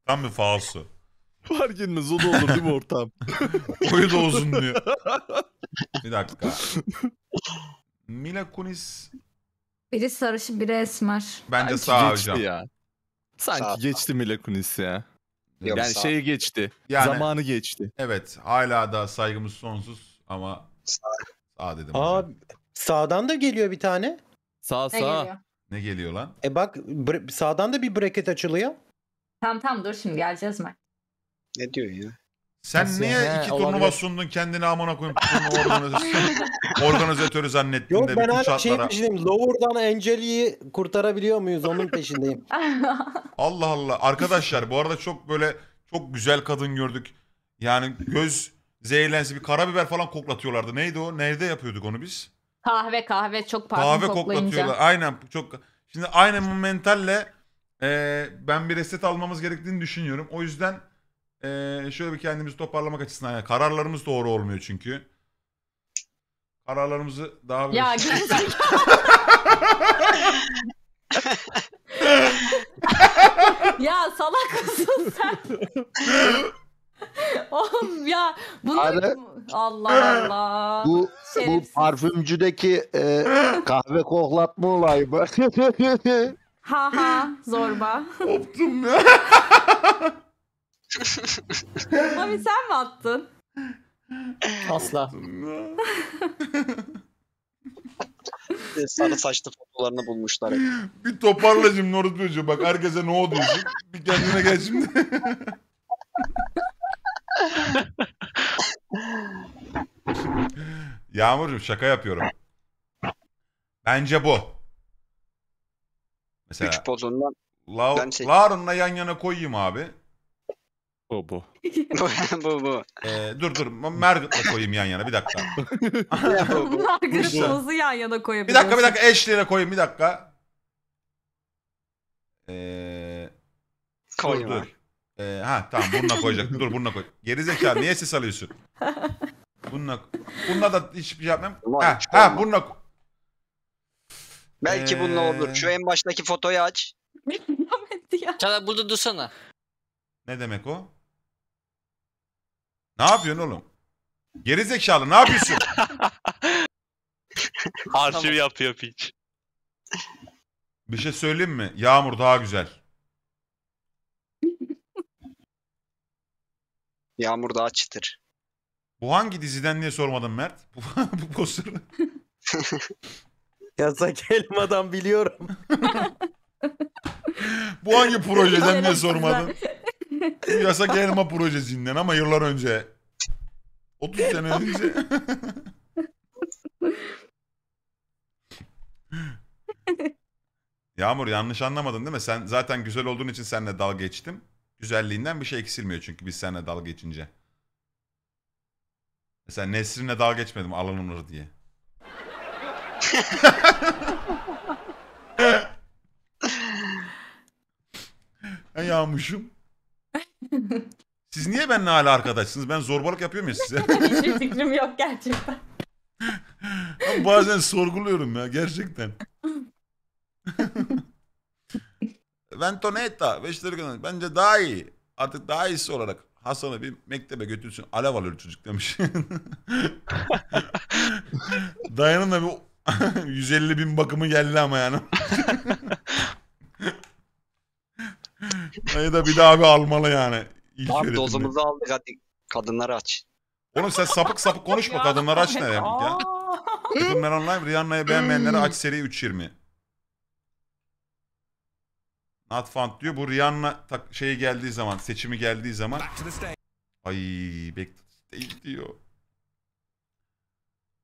Tam bir falso. Fark etmez o da olur değil mi ortağım? Boyu da uzun diyor. Bir dakika. Mila Kunis... Biri sarışın, biri esmer. Bence sağ hocam. Ya. Sanki sağ geçti Mila Kunis ya. Yok, yani şeyi geçti. Yani, zamanı geçti. Evet. Hala da saygımız sonsuz ama sağ dedim. Aa, sağdan da geliyor bir tane. Sağ. Geliyor? Ne geliyor lan? Bak sağdan da bir bracket açılıyor. Tam dur şimdi geleceğiz mi? Ne diyor ya? Sen nasıl niye yani? İki turnuva olabilir. Sundun kendini amına koyayım organizatörü zannettin de bütün çatlara. Yok ben hala şeyin peşindeyim. Lower'dan Angeli'yi kurtarabiliyor muyuz onun peşindeyim. Allah Allah. Arkadaşlar bu arada çok böyle çok güzel kadın gördük. Yani göz zehirlensi bir karabiber falan koklatıyorlardı. Neydi o? Nerede yapıyorduk onu biz? Kahve çok pardon koklayınca. Kahve koklatıyorlar. Aynen çok. Şimdi aynı momentalle ben bir reset almamız gerektiğini düşünüyorum. O yüzden şöyle bir kendimizi toparlamak açısından yani kararlarımız doğru olmuyor çünkü. Kararlarımızı daha böyle... Ya gerçekten. Ya salak mısın sen? Oğlum ya bunlar abi, Allah Allah. Bu parfümcüdeki kahve koklatma olayı mı? ha zorba. Koptum ya. Abi sen mi attın? Asla. Sarı saçlı fotolarını bulmuşlar. Bir toparla şimdi Norut Bey'ciğim. Bak herkese ne oldu? Bir kendine gel şimdi. Yağmurcuğum şaka yapıyorum. Bence bu. Mesela. 3 pozundan. Larun'la yan yana koyayım abi. Bu. bu. Dur. Margaret'la koyayım yan yana. Bir dakika. Margaret'ı yan yana koyabilirim. Bir dakika. Ashley'le koyayım. Bir dakika. Koy. Dur. Tamam. Bununla koyacaktım. Dur bununla koy. Gerizekalı. Niye ses alıyorsun? Bununla da hiçbir şey yapmam. Bununla koy. Belki bununla olur. Şu en baştaki fotoyu aç. Çala burada dursana. Ne demek o? Ne yapıyorsun oğlum? Gerizekalı ne yapıyorsun? Arşiv tamam. Yapıyor piç. Bir şey söyleyeyim mi? Yağmur daha güzel. Yağmur daha çıtır. Bu hangi diziden diye sormadım Mert. Bu poster. Yasak elmadan biliyorum. Bu hangi projeden diye sormadım. Bu yasak elma projesinden ama yıllar önce. 30 sene önce. Yağmur yanlış anlamadın değil mi? Sen zaten güzel olduğun için seninle dalga geçtim. Güzelliğinden bir şey eksilmiyor çünkü biz seninle dalga geçince. Mesela Nesrin'le dalga geçmedim alınır diye. Ben yağmışım. Siz niye benimle hala arkadaşsınız? Ben zorbalık yapıyorum ya size. Hiçbir fikrim yok gerçekten. Ben bazen sorguluyorum ya gerçekten. Ventonetta, bence daha iyi. Artık daha iyisi olarak Hasan'ı bir mektebe götürsün. Alev alıyor çocuk demiş. Dayanın da bir 150.000 bakımı geldi ama yani. Dayı da bir daha bir almalı yani. Abi dozumuzu aldık hadi. Kadınları aç. Oğlum sen sapık sapık konuşma. Kadınları aç ne demek ya? Kadınlar online Rihanna'yı beğenmeyenlere aç seri 3.20. Not found diyor. Bu Rihanna şeyi geldiği zaman, seçimi geldiği zaman. Ay back to stage diyor.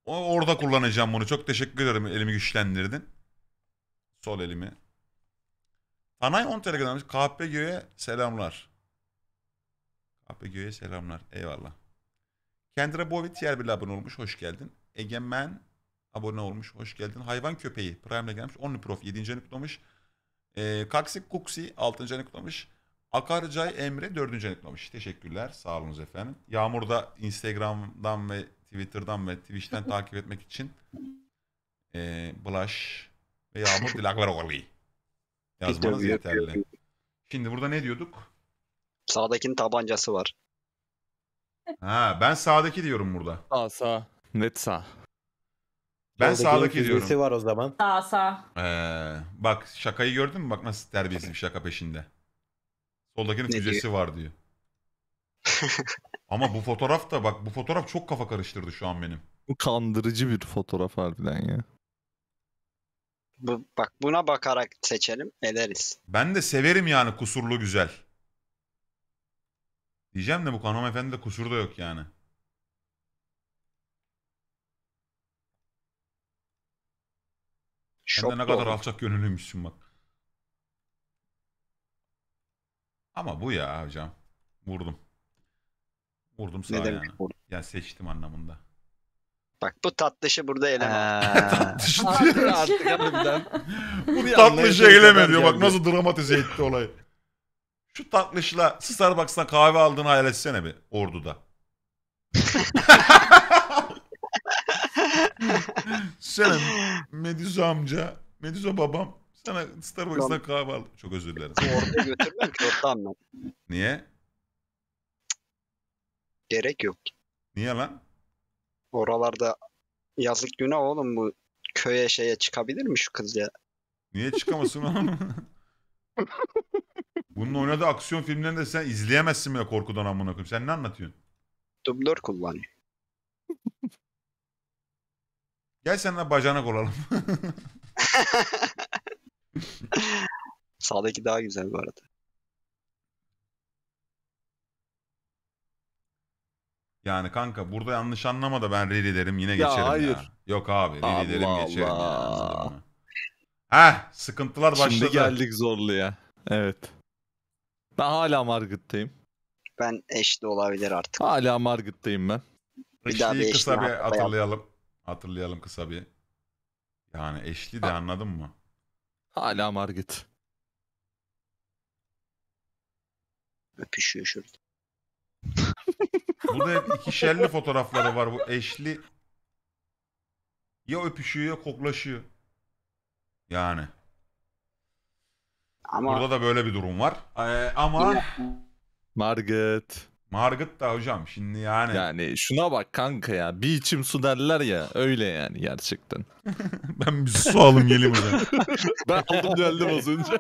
Orada kullanacağım bunu. Çok teşekkür ederim. Elimi güçlendirdin. Sol elimi. Tanay 10 TL göndermiş. KPG'ye selamlar. KPG'ye selamlar. Eyvallah. Kendra Bovitt yer bile abone olmuş. Hoş geldin. Egemen abone olmuş. Hoş geldin. Hayvan köpeği. Prime'le gelmiş. Onlyprof 7. ayını kutlamış. Kaksik Kuksi 6. ayını kutlamış. Akarcay Emre 4. ayını kutlamış. Teşekkürler. Sağ olunuz efendim. Yağmur'da Instagram'dan ve Twitter'dan ve Twitch'ten takip etmek için Bulaş ve Yağmur Dilakvaroğlu yazmanız yeterli. Şimdi burada ne diyorduk? Sağdakinin tabancası var. Ha, ben sağdaki diyorum burada. Sağ. Net sağ. Ben sağdaki diyorum. Birisi var o zaman. Sağ. Bak şakayı gördün mü? Bak nasıl terbiyesiz bir şaka peşinde. Soldakinin füzesi var diyor. Ama bu fotoğraf da bak bu fotoğraf çok kafa karıştırdı şu an benim. Bu kandırıcı bir fotoğraf harbiden ya. Bak buna bakarak seçelim ederiz. Ben de severim yani kusurlu güzel. Diyeceğim de bu hanımefendi de kusur da yok yani. Sen de ne kadar alçak gönüllüymüşsün bak. Ama bu ya hocam. Vurdum. Vurdum sağa yani. Vurdum. Yani seçtim anlamında. Bak bu tatlışı burada eleme. Tatlış diyor artık harbiden. Bu tatlışa eleme diyor. Bak nasıl dramatize etti olayı. Şu tatlışla Starbucks'tan kahve aldığını hayal etsene bir Ordu'da. Sen Medusa amca, Medusa babam sana Starbucks'tan kahve aldım. Çok özür dilerim. Orada götürmem ki orada anlam. Niye? Gerek yok. Niye lan? Oralarda yazık günah oğlum bu köye şeye çıkabilir mi şu kız ya? Niye çıkamasın oğlum? Bunun oynadığı aksiyon filmlerini de sen izleyemezsin bile korkudan amına koyayım. Sen ne anlatıyorsun? Dublör kullanıyor. Gel seninle bacanak olalım. Sağdaki daha güzel bu arada. Yani kanka burada yanlış anlama da ben Riri derim yine geçerim ya. Hayır. Ya. Yok abi Riri derim geçerim ya. Heh sıkıntılar başladı. Şimdi geldik zorluya. Evet. Ben hala Margot'tayım. Ben eşli olabilir artık. Hala Margot'tayım ben. Eşliyi kısa bir hatırlayalım. Hatırlayalım kısa bir. Yani eşli de anladın mı? Hala Margot. Öpüşüyor şurada. Burada hep ikişerli fotoğrafları var. Bu eşli ya öpüşüyor ya koklaşıyor. Yani. Ama... Burada da böyle bir durum var. Ama... Margot. Margot da hocam şimdi yani. Yani şuna bak kanka ya. Bir içim su derler ya. Öyle yani gerçekten. Ben bir su alım geleyim hocam. Ben aldım geldim az önce.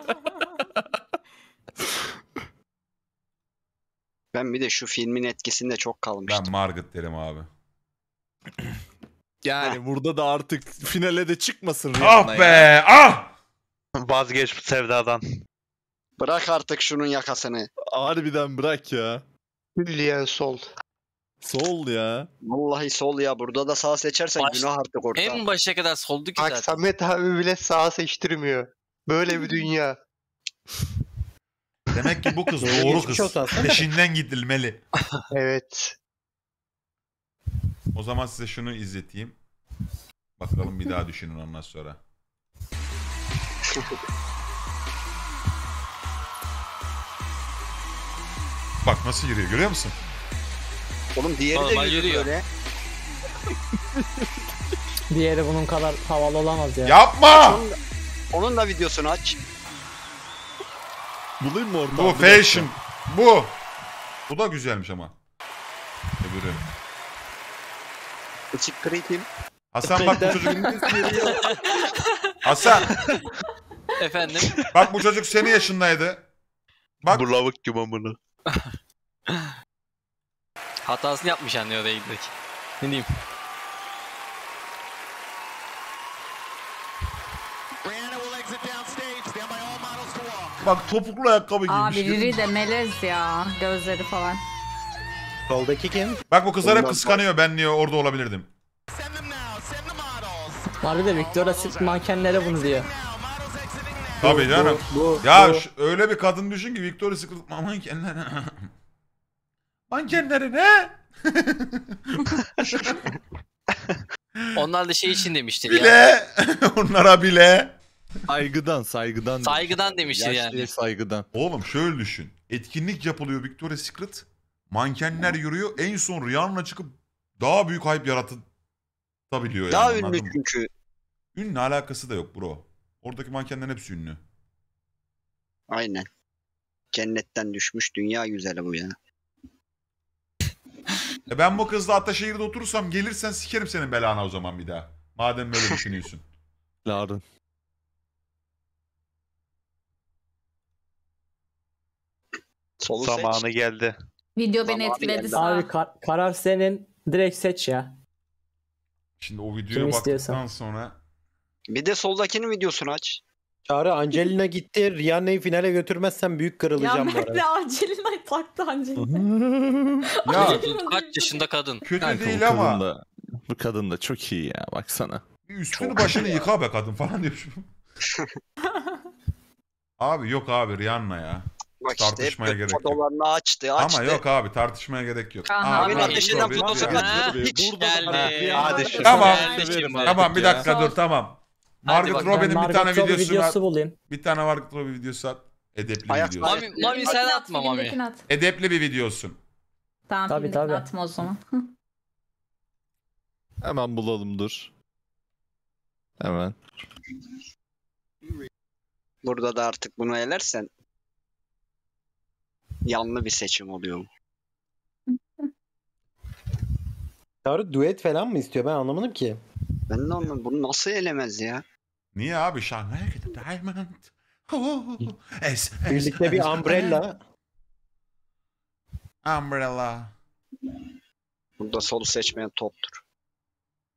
Ben bir de şu filmin etkisinde çok kalmıştım. Ben Margot derim abi. Yani burada da artık finale de çıkmasın Rihanna. Ah be yani. Ah! Vazgeç bu sevdadan. Bırak artık şunun yakasını. Harbiden bırak ya. Hülyen sol. Sol ya. Vallahi sol ya. Burada da sağ seçersen günah artık orada. En başa kadar soldu ki zaten. Samet abi bile sağ seçtirmiyor. Böyle bir dünya. Demek ki bu kız doğru kız. Peşinden gidilmeli. Evet. O zaman size şunu izleteyim. Bakalım bir daha düşünün ondan sonra. Bak nasıl yürüyor görüyor musun? Oğlum diğeri vallahi de yürüyor böyle. Diğeri bunun kadar havalı olamaz ya. Yapma! Onun da videosunu aç. Bulayım mı orada? Bu fashion. Bu. Bu da güzelmiş ama. Öbürü. Açık kreatim. Hasan bak bu çocuk. Hasan. Efendim? Bak bu çocuk senin yaşındaydı. Bak. Bu lavuk gibi amına. Hatasını yapmış anne oraya giderek. Ne diyeyim? Bak topuklu ayakkabı giymiş. Abi biri de melez ya. Gözleri falan. Soldaki kim? Bak bu kızlar hep kıskanıyor. Ben niye orada olabilirdim? Abi de Victoria's Secret mankenlere bunu diyor. Tabii canım. Ya öyle bir kadın düşün ki Victoria's Secret mankenlere. Mankenlere ne? Onlar da şey için demiştir bile. Ya. Onlara bile. Saygıdan. Saygıdan demiştir yani. Saygıdan. Oğlum şöyle düşün. Etkinlik yapılıyor Victoria's Secret. Mankenler yürüyor. En son Rihanna çıkıp daha büyük hype yaratabiliyor. Daha yani, ünlü çünkü. Ünle alakası da yok bro. Oradaki mankenlerin hepsi ünlü. Aynen. Cennetten düşmüş dünya güzeli bu ya. Ben bu kızla Ataşehir'de oturursam gelirsen sikerim senin belana o zaman bir daha. Madem böyle düşünüyorsun. Larun. Zamanı geldi. Video beni etkiledi. Abi karar senin, direkt seç ya. Şimdi o videoya baktıktan sonra. Bir de soldakinin videosunu aç. Çağrı Angelina gitti. Rihanna'yı finale götürmezsen büyük kırılacağım. Ya ben de Angelina'yı taktı Angelina. Ya kaç yaşında kadın. Kötü yani değil ama. Kadında, bu kadın da çok iyi ya baksana. Üstünü başını yıka be kadın falan diyor. Abi yok abi Rihanna ya. Bak tartışmaya işte, gerek yok. Açtı. Ama yok abi tartışmaya gerek yok. Abi ateşinden fotosu kaçtı. Hiç geldi. Tamam bir dakika dur tamam. Margot Robbie'nin bir tane videosu bulayım. Bir tane Margot Robbie videosu at. Edepli videosu. Mami sen atma Mami. Edepli bir videosun. Tamam tabii. Atma o zaman. Hemen bulalım dur. Hemen. Burada da artık bunu elersen. Yanlı bir seçim oluyor. Tarık düet falan mı istiyor? Ben anlamadım ki. Ben de anlamadım. Bunu nasıl elemez ya? Niye abi? Şanlıya gidip diamond. Birlikte bir umbrella. Umbrella. Burada solu seçmeyen toptur.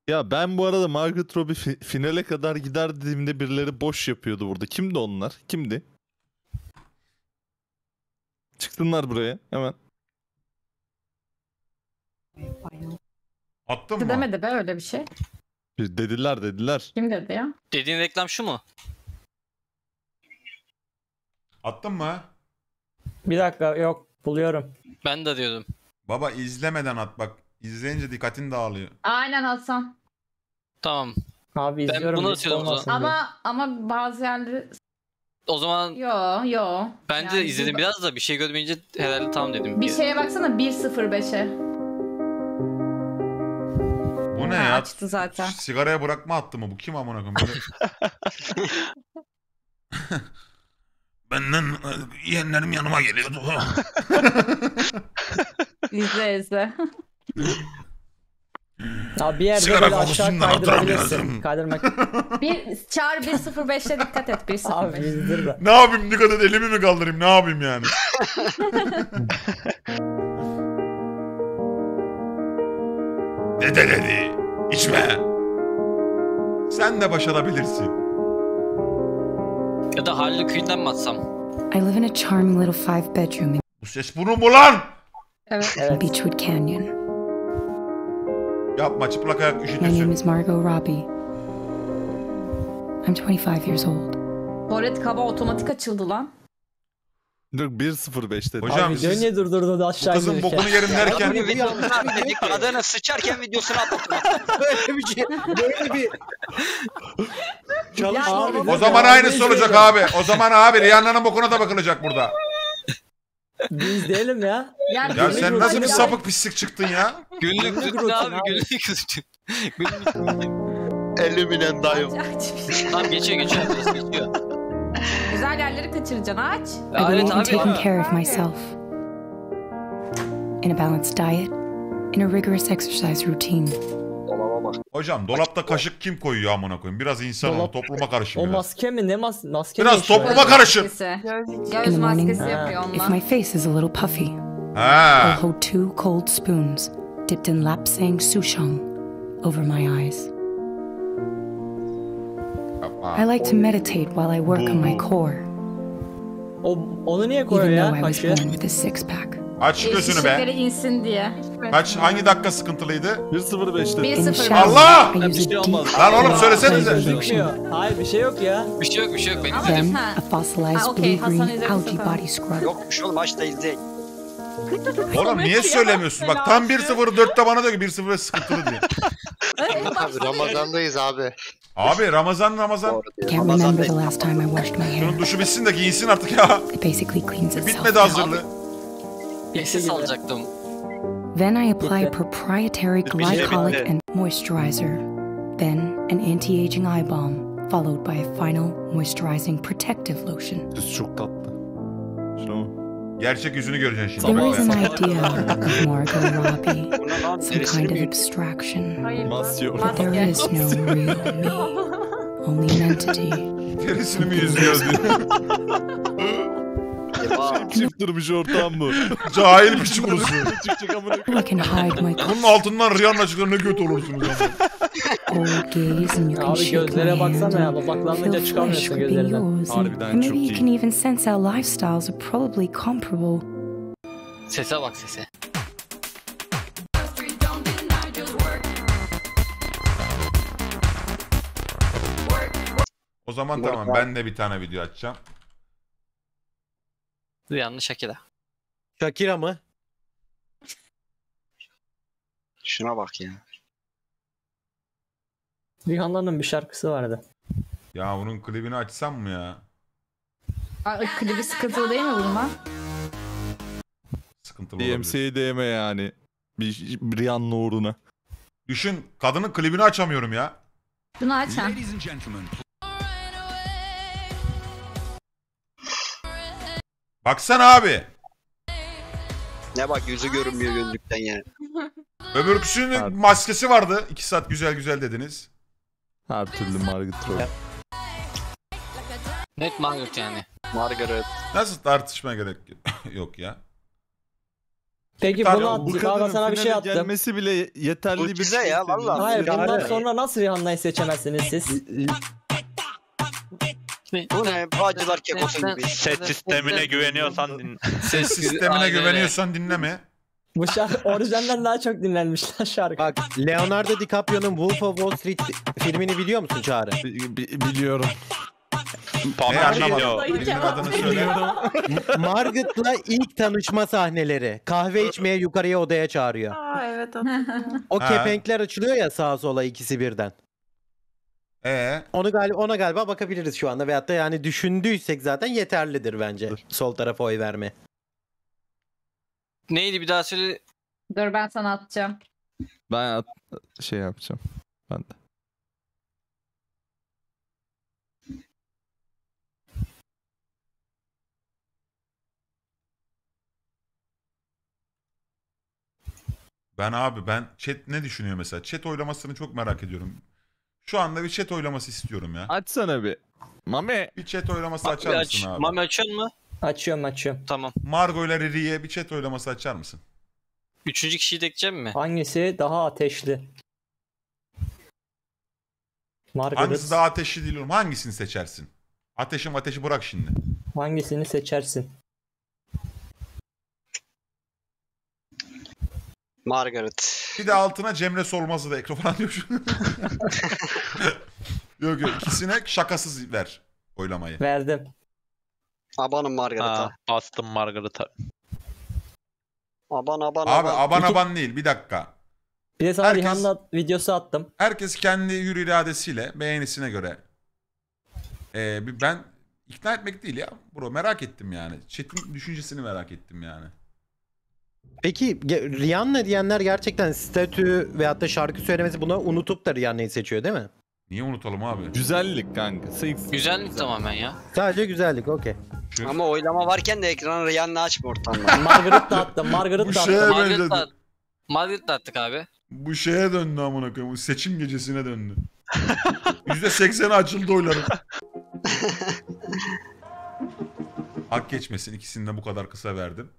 Ya ben bu arada Margot Robbie finale kadar gider dediğimde birileri boş yapıyordu burada. Kimdi onlar? Kimdi? Çıktınlar buraya hemen. Attım mı? Demedi be öyle bir şey. Dediler. Kim dedi ya? Dediğin reklam şu mu? Attın mı? Bir dakika yok buluyorum. Ben de diyordum. Baba izlemeden at bak. İzleyince dikkatin dağılıyor. Aynen Hasan. Tamam. Abi izliyorum. Ben bunu atıyordum o zaman. Ama bazı yerleri... O zaman yo. Bence yani izledim bu... biraz da bir şey görmeyince herhalde tam dedim. Bir şeye baksana 1.05'e. Bu ne ya? Açtı zaten. Sigaraya bırakma attı mı bu? Kim amına koyayım böyle? Benden yeğenlerim yanıma geliyordu. İzle. Ya bir yerde böyle aşağı kaydırabilirsin. Kaydırmak. Bir çağır 1.05'te dikkat et 1.05. Ne yapayım, dikkat et, elimi mi kaldırayım, ne yapayım yani? Dede dedi, içme. Sen de başarabilirsin. Ya da Harley Quinn'den mi atsam? I live in a charming little 5-bedroom. Bu ses bunu mu lan? Evet. Beechwood Canyon. Yapma, çıplak ayak üşütürsün. My name is Margot Robbie. I'm 25 years old. Tuvalet kaba otomatik açıldı lan. Dur 1.05'te. Hocam video niye durdurdu da aşağı gidiyor? Kızın bokunu yerim derken. Adana sıçarken videosunu atlattım. Böyle bir şey. Böyle bir. Çalışma. O zaman aynısı olacak abi. O zaman abi Rihanna'nın bokuna da bakılacak burada. Biz değilim ya. Yani ya sen nasıl bir sapık pislik çıktın ya? Günlük tutun abi, günlük tutun. Eliminen dayım. Tam geçiyor. Güzel yerleri kaçıracaksın, aç. Evet abi. Taking care of myself. In a balanced diet, in a rigorous exercise routine. Hocam dolapta kaşık kim koyuyor amına koyayım? Biraz insan ol, topluma karışın. O maske mi, ne maske? Biraz topluma karışın. Göz maskesi yapıyor onlar. If my face is a little puffy. I'll hold two cold spoons dipped in lapsang souchong over my eyes. I like to meditate while I work on my core. Onu niye koyuyor ya? Kaşığı. Aç gözünü be. İnsin diye. Kaç, hangi dakika sıkıntılıydı? 1.05'te. Allah! Bir şey olmaz. Lan oğlum söylesenize. Hayır bir şey yok ya. Bir şey yok benim dedim. Ha okey, Hasan izledim. Yokmuş oğlum, aç da izleyin. Oğlum niye söylemiyorsun? Bak tam 1.04'te bana diyor ki 1.05 sıkıntılı diye. Abi Ramazan'dayız abi. Abi Ramazan. Şunun duşu bitsin de giyinsin artık ya. Bitmedi hazırlığı. Eksiz alacaktım. Then I apply proprietary glycolic and moisturizer. Then an anti-aging eye balm followed by a final moisturizing protective lotion. Çok tatlı. Şunu gerçek yüzünü göreceksin şimdi. There is an idea of Margot Robbie. Some kind of abstraction. But there is no real me. Only an entity. Terisini mi yüzüyoruz diyor. Çift durmuş ortağım bu. Cahil piç kurusu. Bunun altından Rihanna çıkar, ne göt olursunuz ama. Abi gözlere baksana ya. Babaklanınca çıkamıyorsun gözlerinden. Harbiden çok iyi. Sese bak sese. O zaman tamam, ben de bir tane video açacağım. Duyanlı Shakira. Shakira mı? Şuna bak ya. Rihanna'nın bir şarkısı vardı. Ya bunun klibini açsam mı ya? Klibi sıkıntılı değil mi bunun? Sıkıntılı olabilir. DMC'yi değme yani. Bir Rihanna uğruna. Düşün, kadının klibini açamıyorum ya. Bunu açam. Baksana abi. Ne bak, yüzü görünmüyor gözlükten yani. Öbürküsünün maskesi vardı. 2 saat güzel dediniz. Her türlü Margot Robbie. Net Margot yani. Margaret. Nasıl tartışmaya gerek yok ya. Peki bunu attık abi, sana bir şey attım. Gelmesi bile yeterli bir şey ya vallahi. Hayır, bundan sonra nasıl Rihanna'yı seçemezsiniz siz? Bu ne? Bağcılar kekosu gibi. Ses sistemine güveniyorsan dinle. Ses sistemine güveniyorsan dinleme. Bu şarkı orijinalden daha çok dinlenmişler şarkı. Bak Leonardo DiCaprio'nun Wolf of Wall Street filmini biliyor musun Çağrı? Biliyorum. Margot'la ilk tanışma sahneleri. Kahve içmeye yukarıya odaya çağırıyor. Evet. O kepenkler açılıyor ya sağa sola, ikisi birden. Ona galiba bakabiliriz şu anda, veyahut da yani düşündüysek zaten yeterlidir bence. Dur. Sol tarafa oy verme. Neydi bir daha söyle. Dur ben sana atacağım. Ben şey yapacağım. Ben de. Ben chat ne düşünüyor mesela? Chat oylamasını çok merak ediyorum. Şu anda bir chat oylaması istiyorum ya. Açsana bir. Mame. Bir chat oylaması açar mısın abi? Mame açın mı? Açıyorum. Tamam. Margo ile Riri'ye bir chat oylaması açar mısın? Üçüncü kişiyi dekeceğim mi? Hangisi daha ateşli? Margaret. Hangisi daha ateşli diyorum. Hangisini seçersin? Ateşi bırak şimdi. Hangisini seçersin? Margaret. Bir de altına Cemre Solmaz'ı da ekle falan diyor. yok ikisine şakasız ver oylamayı. Verdim. Abanım Margaret'a. Bastım Margaret'a. Aban. Abi aban değil, bir dakika. Bir de sana Rihanna videosu attım. Herkes kendi hür iradesiyle beğenisine göre. Ben ikna etmek değil ya. Bro merak ettim yani. Chat'in düşüncesini merak ettim yani. Peki Rihanna diyenler gerçekten statü veyahut da şarkı söylemesi, buna unutup da Rihanna'yı seçiyor değil mi? Niye unutalım abi? Güzellik kanka. Güzellik tamamen ya. Sadece güzellik, okey. Ama oylama varken de ekranı Rihanna açma ortamda. Margaret da attık abi. Bu şeye döndü amına koyayım. Seçim gecesine döndü. %80'e açıldı oyların. Hak geçmesin, ikisini de bu kadar kısa verdim.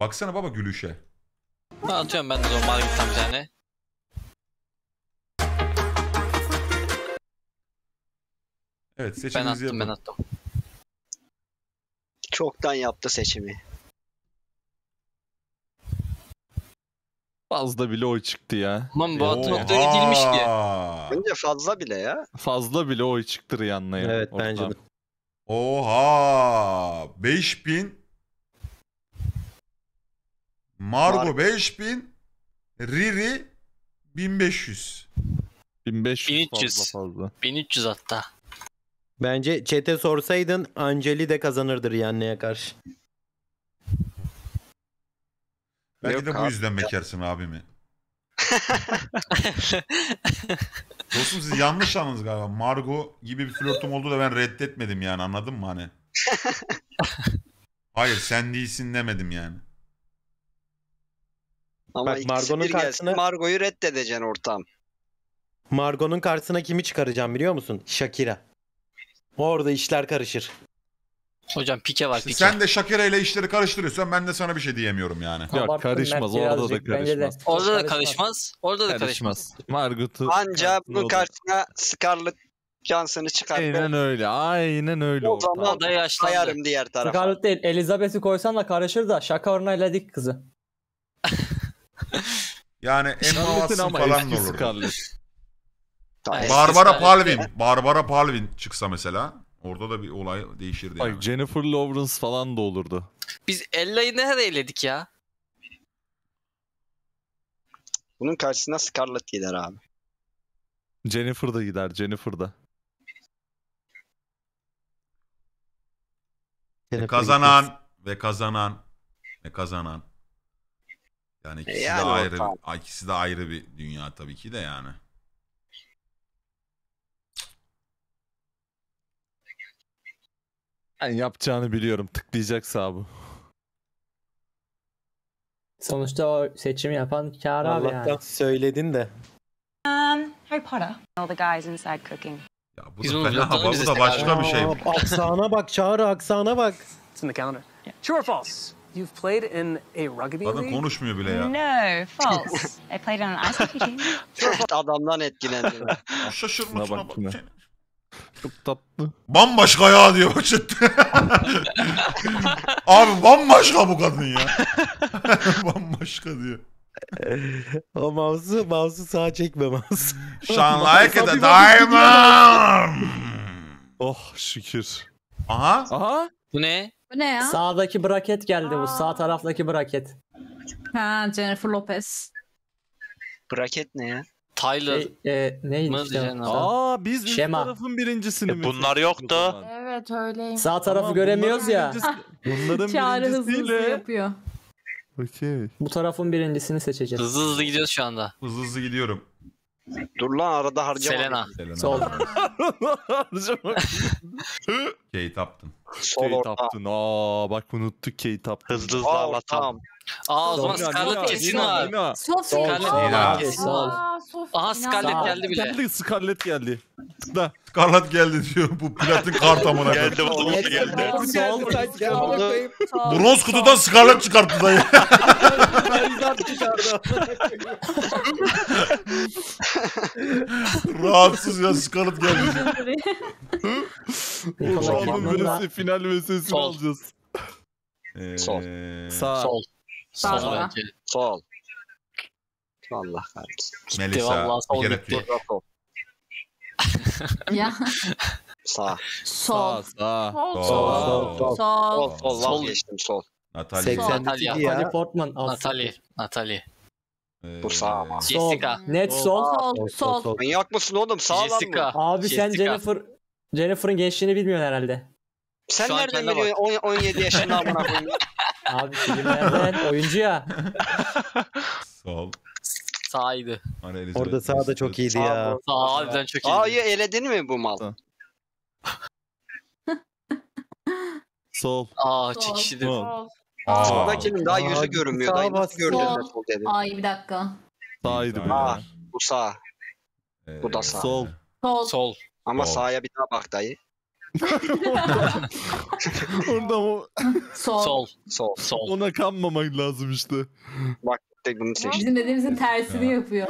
Baksana baba gülüşe. Atıyorum ben de normal gitsem bir tane. Evet seçimimizi yapalım. Ben attım. Çoktan yaptı seçimi. Fazla bile oy çıktı ya. Aman bu at noktaya gidilmiş ki. Bence fazla bile ya. Fazla bile oy çıktı Rihanna ya. Evet ortam. Bence de. Oha! 5000 Margo 5000, Riri 1500. 1500 fazla. 1300 hatta. Bence chat'e sorsaydın Angeli de kazanırdır Rihanna'ya karşı. Belki yok de bu yüzden bekarsın abimi. Dostum siz yanlış anladınız galiba. Margo gibi bir flörtüm oldu da ben reddetmedim yani, anladın mı hani? Hayır sen değilsin demedim yani. Ama Margo'nun karşısına Margo'yu reddedeceksin ortam. Margo'nun karşısına kimi çıkaracağım biliyor musun? Shakira. Orada işler karışır. Hocam pike var işte pike. Sen de Shakira ile işleri karıştırıyorsan ben de sana bir şey diyemiyorum yani. Yok karışmaz, orada da karışmaz. Orada da karışmaz. Orada da karışmaz. Margot'u anca bunun karşısına Scarlett Johansson'ı çıkar. Aynen öyle. Aynen öyle. O zaman da yaşlarım diğer tarafa. Scarlett değil, Elizabeth'i koysan da karışır da Shakira ile dik kızı. Yani Emma Watson falan da olur. Barbara Palvin çıksa mesela orada da bir olay değişirdi. Ay yani. Jennifer Lopez falan da olurdu. Biz Ella'yı nerede eledik ya? Bunun karşısına Scarlett gider abi. Jennifer da gider, Jennifer da. Kazanan yani ikisi de ayrı, ikisi de ayrı bir dünya tabii ki de yani. Ben yapacağını biliyorum, tıklayacaksa abi. Sonuçta o seçimi yapan kâr abi yani. Allah'tan söyledin de. Harry Potter. All the guys inside cooking. Ya bu da fena, bu da başka bir şey. Aksana bak, Çağrı aksana bak. It's in the calendar. True or false? You've played in a rugby league? Adam konuşmuyor bile ya. No, false. I played on an ice hockey team. Adamdan etkilendim. Şaşırma şuna bak. Çok tatlı. Bambaşka ya diyor. Abi bambaşka bu kadın ya. Bambaşka diyor. O mouse'u sağa çekme mouse. Shine like a diamond. Oh şükür. Aha. Bu ne ya? Sağdaki braket geldi. Bu sağ taraftaki braket. Ha, Jennifer Lopez. Braket ne ya? Tyler. Neydi işte? Biz üst tarafın birincisini mi? Bunlar yoktu. Evet öyleyim. Sağ tarafı göremiyoruz ya. Bunların birincisiyle yapıyor. Okay. Bu tarafın birincisini seçeceğiz. Hızlı gidiyoruz şu anda. Hızlı gidiyorum. Dur lan arada harcama. Selena. Sol. Harcama. Kate Upton. Kate Upton. Aa bak unuttuk Kate Upton. Hızlı hızlı anlatam. Aa o zaman Scarlett kesin var. Scarlett kesin var. Aha Scarlett geldi bile. Geldi Scarlett geldi. Da. Scarlett geldi diyor. Bu platin kart amına. Geldi vallahi geldi. Bronz kutudan Scarlett çıkarttı dayı. Rahatsız ya Scarlett geldi. Böyle final meselesini alacağız. Sol. Allah kahretsin. Melisa bir kere gitti. Ya. Sol. Geçtim sol. Natalie Portman. Natalie. Bu sağ ama. Jessica. Net sol. Manyak mısın oğlum? Sağ lan mı? Abi sen Jennifer'ın gençliğini bilmiyorsun herhalde. Sen nereden biliyorsun 17 yaşında amına koyayım? Abi filmlerden oyuncu ya. Sol. Sağydı. Orada sağ da çok iyiydi ya. Sağ harbiden çok iyiydi. A'yı eledin mi bu mal? Sol. Aa çekişidir. Soldakinin daha yüzü görünmüyor. Daha nasıl görünüyor sol dedi. Ay bir dakika. Sağydı bu. Bu sağ. Bu da sağ. Sol. Ama sağa bir daha bak dayı. Orada mı? Sol. Ona kanmamak lazım işte. Bak bunu seçtim. Bizim dediğimizin tersini yapıyor.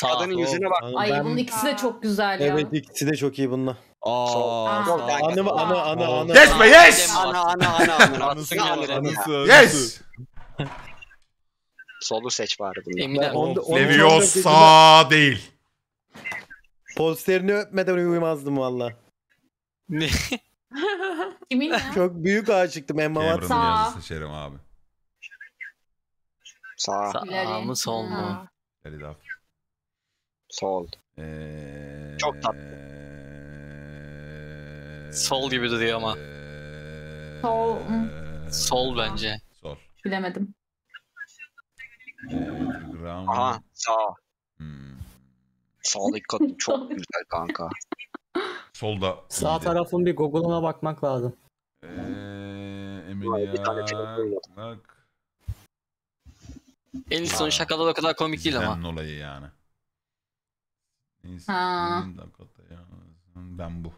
Kadının yüzüne bak. Ay bunun ikisi de çok güzel ya. Evet ikisi de çok iyi bununla. Ana. Yes be yes. Ana. Yes. Solu seç bari bunu. Leviosa değil. Posterini öpmeden uyumazdım valla. Ne? Kimin ya? Çok büyük aşıktım Emma Watson. Cameron'ın yazısı seçerim abi. Sağ mı sol mu? Sol. Çok tatlı. Sol gibi duruyor ama. Sol bence. Sol. Bilemedim. Aha sağ. Sağdaki kadın çok güzel kanka. Solda. Sağ tarafın bir Google'una bakmak lazım. Emine ya. Elison şakada da o kadar komik değil ama. Senin olayı yani. Ben bu.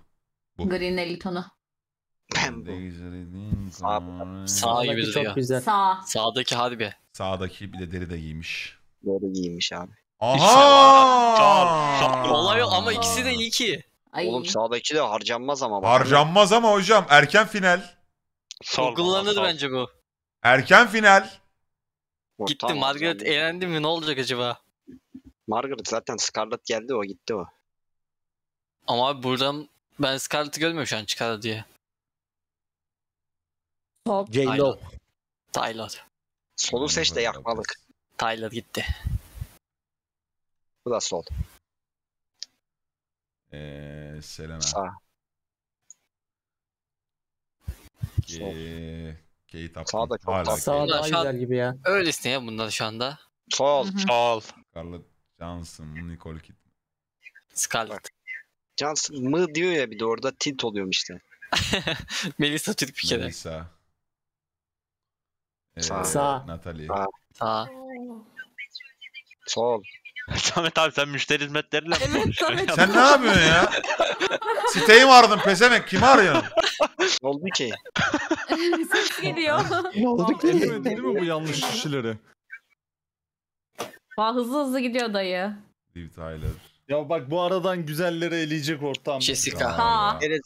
Green Elton'u. Ben bu. Sağ gibi duruyor. Sağdaki harbi. Sağdaki bir de deri de giymiş. Deri giymiş abi. Aha! Olay yok ama ikisi de iyi ki. Oğlum sağdaki de harcanmaz ama. Harcanmaz ama hocam erken final. Kullanır bence bu. Erken final. Gitti Margaret eğlendi mi ne olacak acaba? Margaret zaten Scarlett geldi o gitti o. Ama abi buradan ben Scarlett'ı görmüyorum şu an çıkardı diye. J-Lo. Tyler. Solu seç de yakmalık. Tyler gitti. Bu da sol. Selena. Sağ. Kate Upton. Sağda ayılar gibi ya. Öylesine ya bunlar şu anda. Sol. Scarlett Johansson, Nicole Kidman. Scarlett. Johansson mı diyor ya bir de orada tilt oluyorum işte. Melissa Türk bir kere. Melissa. Sağ. Natalie. Sağ. Sol. Samet abi sen müşteri hizmetleriyle mi konuşuyorsun? Evet, sen ne yapıyorsun ya? Siteyi mi aradın pezemek? Kimi arıyorsun? Ne oldu ki? Ses geliyor. Ne oldu ki? Değil mi bu yanlış kişileri? Bak hızlı gidiyor dayı. Liv Tyler. Ya bak bu aradan güzelleri eleyecek ortam. Jessica.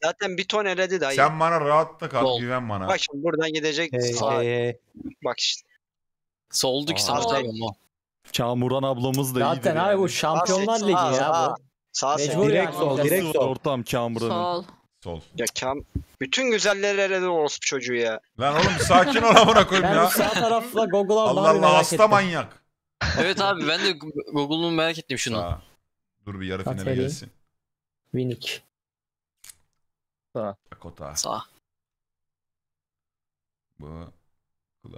Zaten bir ton eledi dayı. Sen bana rahatla kal güven bana. Bak şimdi buradan gidecek. Bak işte. Soldu ki sana. Çağmuran ablamız da iyi. Zaten abi bu Şampiyonlar Ligi ya bu. Sağ direkt sol, direkt sol. Ortam Çağmuran'ın. Sol. Ya bütün güzelleri eledi orospu çocuğu ya. Lan oğlum sakin ol amına koyayım ya. Ben sağ tarafla Google'a Allah Allah hasta manyak. Evet abi ben de Google'u merak ettim şunu. Dur bir yarı finale gelsin. Winnick. Sağ. Bu. Bu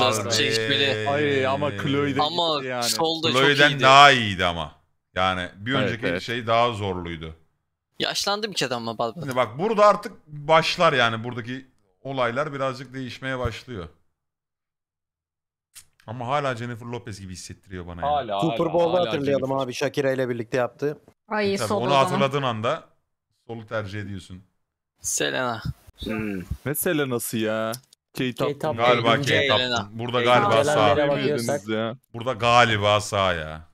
da çekişmeli. Ay ama Chloe'den ama yani. Chloe'den daha iyiydi ama. Yani bir önceki şey daha zorluydu. Yaşlandı bir kere ama Barbara. Şimdi bak burada artık başlar yani, buradaki olaylar birazcık değişmeye başlıyor. Ama hala Jennifer Lopez gibi hissettiriyor bana. Hala, yani. Super Bowl'u hatırlayalım abi. Shakira ile birlikte yaptı. Ay, tabii, onu hatırladığın anda solu tercih ediyorsun. Selena. Ne Selena'sı ya? K-Top. Galiba K-Top. Burada galiba sağ. Burada galiba sağ ya.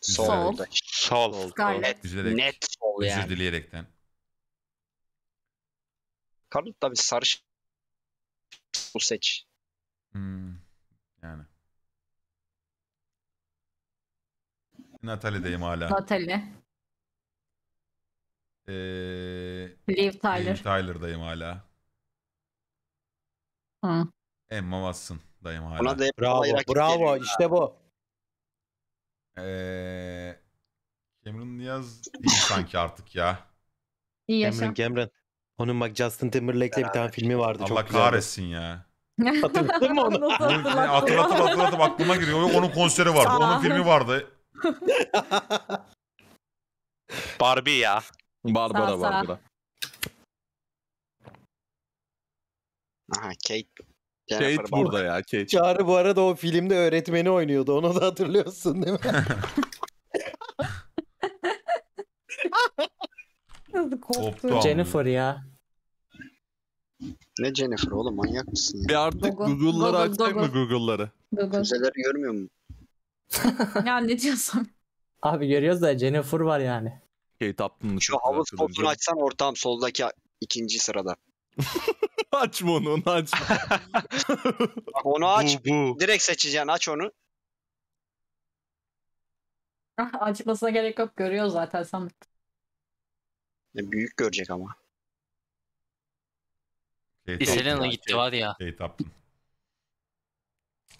Sol. Sol. Net sol yani. Özür dileyerekten. Karlı tabii sarışın. Bu seç. Yani. Natalie'deyim hala. Natalie. Liv Tyler. Liv Tyler'dayım hala. Hı. Emma Watson'dayım hala. Ona da bravo, bravo işte bu. Cameron Diaz değil sanki artık ya. İyi yaşa. Cameron. Onun bak Justin Timberlake'le bir tane filmi vardı. Allah kahretsin ya. Hatırladın mı onu? Hatırlatıp aklıma giriyor. Onun konseri vardı. Onun filmi vardı. Barbie ya. Barbara. Aha Kate burada ya. Kate. Çağrı bu arada o filmde öğretmeni oynuyordu. Onu da hatırlıyorsun değil mi? Jennifer ya. Ne Jennifer oğlum, manyak mısın? Bir artık Google'ları açtık mı Google'ları? Kimseler görmüyor mu? Ya ne diyorsun? Abi görüyoruz da Jennifer var yani. Şu havuz popunu açsan ortağım, soldaki ikinci sırada. Açma onu açma. Bak onu aç. Direkt seçeceksin, aç onu. Açmasına gerek yok, görüyor zaten Samet. Büyük görecek ama. Selena gitti var ya.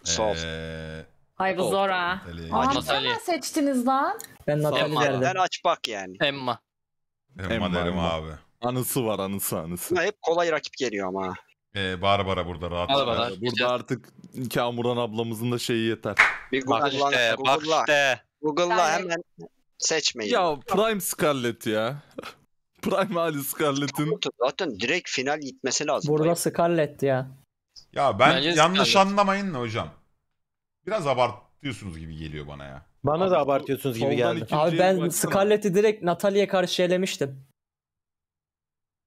Sol. Ay bu zor ha. Natalie seçtiniz lan. Ben Natalie derdim. Ben aç bak yani. Emma. Emma derim abi. Anısı var, anısı. Hep kolay rakip geliyor ama. Barbara burada rahat. Burada artık Kamuran ablamızın da şeyi yeter. Bak işte. Google'la hemen seçmeyin. Ya Prime Scarlett ya. Prime Ali Scarlett'in. Zaten direkt final gitmesi lazım. Burada Scarlett ya. Ya bence yanlış Scarlett. Anlamayın da hocam. Biraz abartıyorsunuz gibi geliyor bana ya. Bana da abartıyorsunuz gibi geldi. Abi ben Scarlett'i direkt Natalie'ye karşı elemiştim.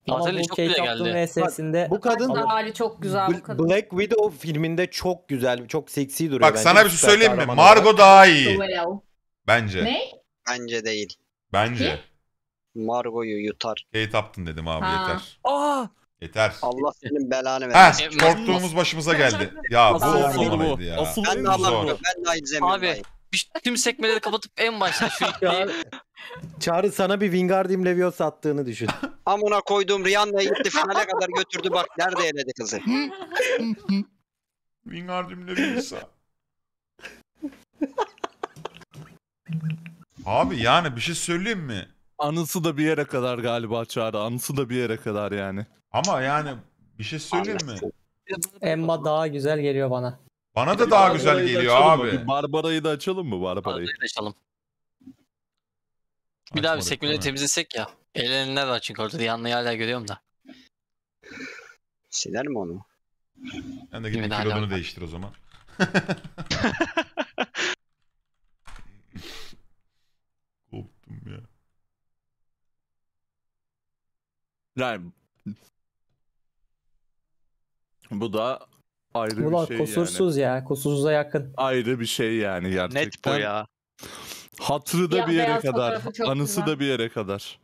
Natalie çok güzel geldi. Bu kadın hali çok güzel. Black Widow filminde çok güzel, çok seksi duruyor. Bak sana bir şey söyleyeyim mi? Margot daha iyi. Bence. Ne? Bence değil. Bence. Ki? Margo'yu yutar. Kate Upton dedim abi yeter. Aa! Yeter. Allah senin belanı versin. Korktuğumuz başımıza geldi. Ya bu olmalıydı ya. Ben de izlemiyorum. Abi tüm sekmeleri kapatıp en başta şu ikliği. Çağrı sana bir Wingardium Leviosa attığını düşün. Amına koyduğum Rihanna'yı gitti finale kadar götürdü, bak nerede eledi kızı. Wingardium Leviosa. Abi yani bir şey söyleyeyim mi? Anısı da bir yere kadar galiba Çağrı. Anısı da bir yere kadar yani. Ama yani bir şey söyleyeyim mi? Emma daha güzel geliyor bana. Bana da daha güzel geliyor abi. Barbara'yı da açalım mı? Barbara'yı da açalım. Bir daha bir sekmeleri temizlesek ya. Elenenler var çünkü orada. Yanlığı hala görüyorum da. Siler mi onu? Ben de gidip kilodunu değiştir o zaman. Koptum ya. Yani bu da ayrı ulan, bir şey kusursuz yani. Ya kusursuza yakın. Ayrı bir şey yani gerçekten. Net bu ya. Hatırı da ya, bir yere kadar. Anısı güzel. Da bir yere kadar.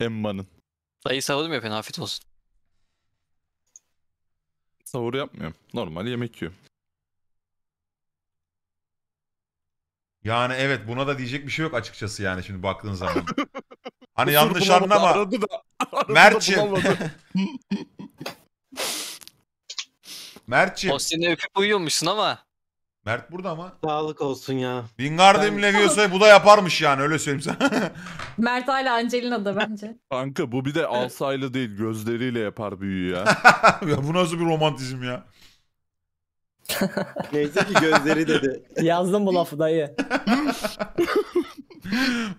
Emma'nın. Dayı savurdum ya, fena afiyet olsun. Savur yapmıyorum. Normal yemek yiyorum. Yani evet, buna da diyecek bir şey yok açıkçası yani şimdi baktığın zaman. Hani yanlış anlama. Mert'ciğim. Hostini öpüp uyuyormuşsun ama. Mert burada ama. Sağlık olsun ya. Wingardium Leviosa'yı bu da yaparmış yani, öyle söyleyeyim sana. Mert hala Angelina da bence. Kanka bu bir de asayla değil, gözleriyle yapar büyüyü ya. Ya bu nasıl bir romantizm ya. Neyse ki gözleri dedi. Yazdım bu lafı dayı.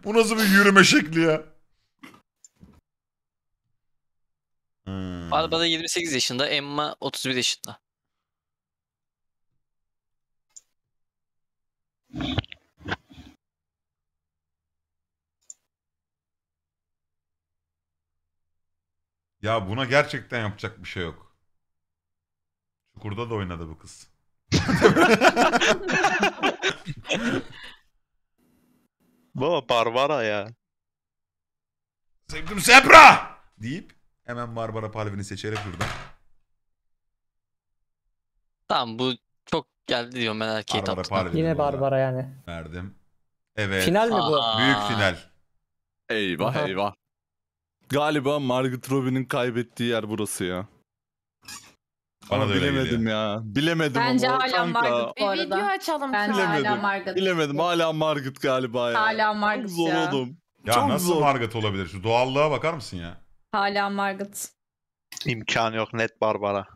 Bu nasıl bir yürüme şekli ya. Barbara 28 yaşında, Emma 31 yaşında. Ya buna gerçekten yapacak bir şey yok. Çukur'da da oynadı bu kız. Baba Barbara ya. Sevdim Sebra! Deyip hemen Barbara Palvin'i seçerek buradan. Tamam bu çok geldi diyorum ben erkeği tatlı. Yine Barbara yani. Verdim. Evet. Final mi bu? Büyük final. Eyvah eyvah. Galiba Margot Robbie'nin kaybettiği yer burası ya. Bana bilemedim ya. Bilemedim bence ama hala Margot bu arada. Video açalım. Bence bilemedim. Hala Margot. Bilemedim. Hala Margot galiba ya. Hala Margot çok zor ya. Oldum. Ya çok nasıl zor. Margot olabilir? Şu doğallığa bakar mısın ya? Hala Margot. İmkan yok. Net Barbara.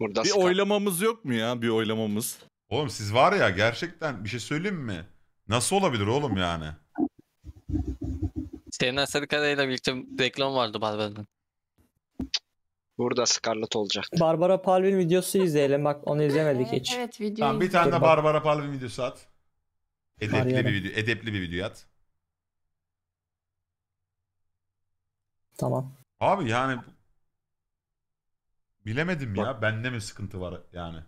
Burada bir oylamamız yok mu ya? Bir oylamamız. Oğlum siz var ya gerçekten bir şey söyleyeyim mi? Nasıl olabilir oğlum yani? Selena Sarıkaya'yla birlikte reklam vardı Barbara'nın. Burada Scarlett olacak. Barbara Palvin videosu izleyelim. Bak onu izlemedik hiç. Evet videoyu tamam, bir tane de Barbara Palvin videosu at. Edepli bir video at. Tamam. Abi yani bilemedim bak. Ya. Bende mi sıkıntı var yani?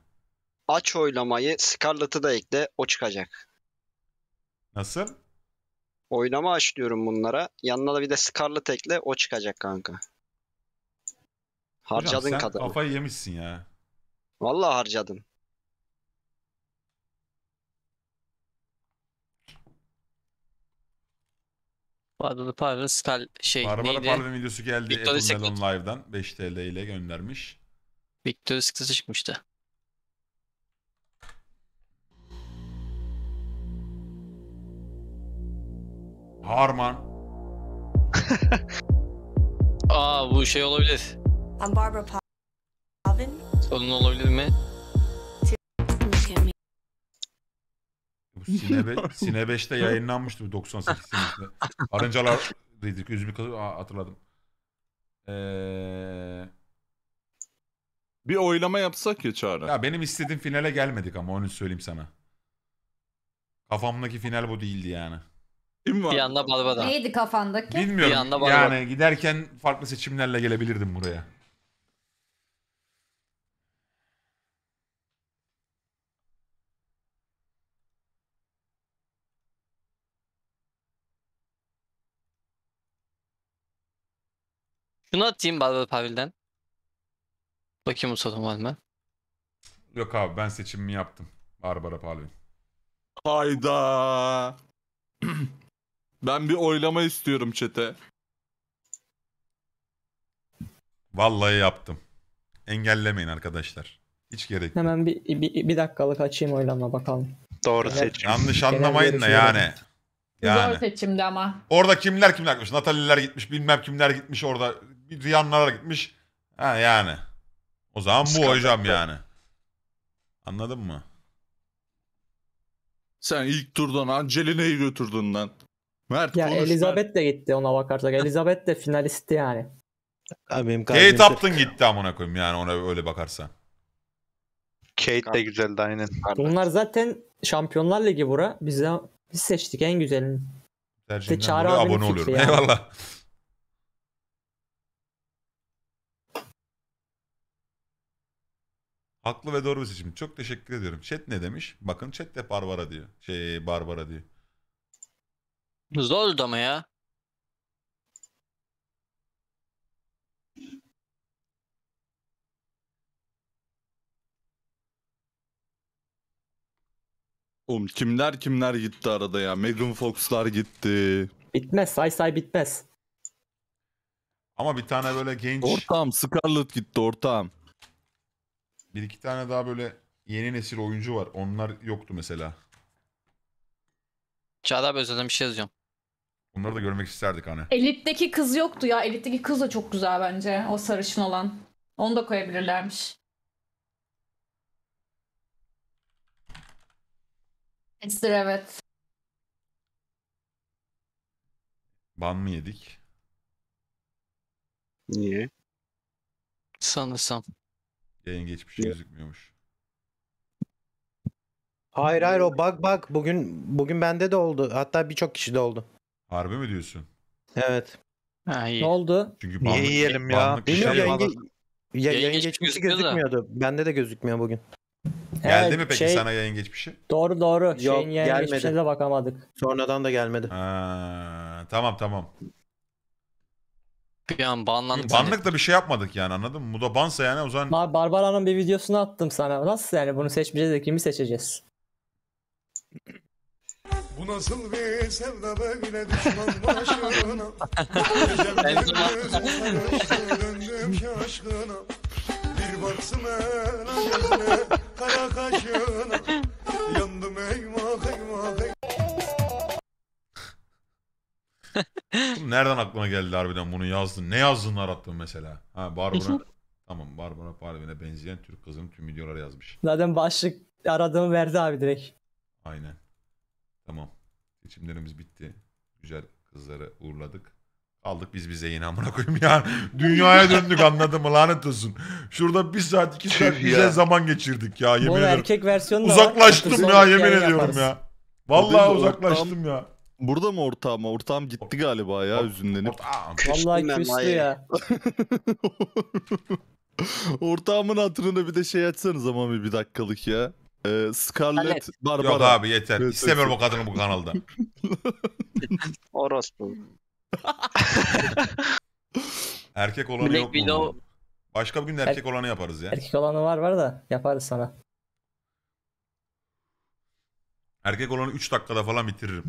Aç oylamayı, Scarlett'ı da ekle. O çıkacak. Nasıl? Oynama aç diyorum bunlara. Yanına da bir de Scarlett ekle. O çıkacak kanka. Harcadın kadar. Sen kafayı yemişsin ya. Vallahi harcadın. Barbara Palvin Barbara Palvin videosu geldi Apple Melon Live'dan 5 TL ile göndermiş. Victoria Secret'a çıkmıştı. Harman. Bu şey olabilir. I'm Barbara Palvin. Onun olabilir mi? Bu Sine 5'te yayınlanmıştı 98'te. Arıncalar dedik, yüzümü hatırladım. Bir oylama yapsak ya Çağrı. Ya benim istediğim finale gelmedik ama onu söyleyeyim sana. Kafamdaki final bu değildi yani. Bir anda Barbara. Neydi kafandaki? Bilmiyorum. Bir anda Barbara. Yani giderken farklı seçimlerle gelebilirdim buraya. Şunu atayım Barbara Pavil'den. Bakayım bu sorun var mı? Yok abi ben seçimimi yaptım. Barbara Palvin. Hayda. Ben bir oylama istiyorum chat'e. Vallahi yaptım. Engellemeyin arkadaşlar. Hiç gerek yok. Hemen bir dakikalık açayım oylama bakalım. Doğru seçim. Yanlış anlamayın da yani. Zor seçimdi ama. Orada kimler gitmiş? Natalie'ler gitmiş, bilmem kimler gitmiş orada. Rihanna'lar gitmiş. Ha yani. O zaman bu hocam yani. Anladın mı? Sen ilk turdan Angelina'yı götürdün lan. Mert ya konuş, Elizabeth Mert. De gitti ona bakarsak. Elizabeth de finalisti yani. Kate Upton gitti amına koyayım yani ona öyle bakarsan. Kate de güzeldi aynen. Bunlar zaten Şampiyonlar Ligi bura. Biz seçtik en güzelini. Tercihimden buraya abone oluyorum. Yani. Eyvallah. Haklı ve doğru bir seçim. Çok teşekkür ediyorum. Chat ne demiş? Bakın chat de Barbara diyor. Barbara diyor. Zordu ama ya. Oğlum kimler gitti arada ya. Megan Fox'lar gitti. Bitmez. Say bitmez. Ama bir tane böyle genç. Ortağım Scarlett gitti ortağım. Bir iki tane daha böyle yeni nesil oyuncu var. Onlar yoktu mesela. Çağda abi özelden bir şey yazıyorum. Bunları da görmek isterdik hani. Elit'teki kız yoktu ya. Elit'teki kız da çok güzel bence. O sarışın olan. Onu da koyabilirlermiş. Etstir evet. Ban mı yedik? Niye? Sanırsam. Yayın geçmişi gözükmüyormuş. Hayır hayır, o bak bugün bende de oldu. Hatta birçok kişi de oldu. Harbi mi diyorsun? Evet. Ha, ne oldu? Çünkü niye yiyelim ya? Yayın geçmişi gözükmüyordu. Bende de gözükmüyor bugün. Geldi mi peki sana yayın geçmişi? Doğru. Yok, şeyin yayın gelmedi. Geçmişine de bakamadık. Sonradan da gelmedi. Ha, tamam. Bir an banlandık. Banlık da bir şey yapmadık yani, anladın mı? Bu da bansa yani o zaman. Barbara'nın bir videosunu attım sana. Nasıl yani, bunu seçmeyeceğiz de kimi seçeceğiz? Bu nasıl bir sevda böyle düşman başına? Bir baksın eline kara kaşına. Yandım eyvah. Nereden aklına geldi harbiden, bunu yazdın? Ne yazdın, arattın mesela? Ha, Barbara. Tamam, Barbara Palvin'e benzeyen Türk kızının tüm videoları yazmış. Zaten başlık aradığımı verdi abi direkt. Aynen. Tamam. Seçimlerimiz bitti. Güzel kızları uğurladık. Aldık biz bize yine amına koyayım ya. Dünyaya döndük, anladın mı, lanet olsun. Şurada 1 saat 2 saat bize zaman geçirdik ya, yemin ederim. Erkek versiyonu uzaklaştım ya, yemin ediyorum ya. Vallahi uzaklaştım ya. Burada mı ortağım? Ortağım gitti galiba ya, üzünlenip. Vallahi küstü ya. Ortağımın hatırına bir de şey açsanız ama bir dakikalık ya. Scarlett Barbara. Yok abi yeter. Evet, İstemiyorum o kadını bu kanalda. Orospu. Erkek olanı yok mu? Başka bir gün erkek olanı yaparız ya. Erkek olanı var da yaparız sana. Erkek olanı 3 dakikada falan bitiririm.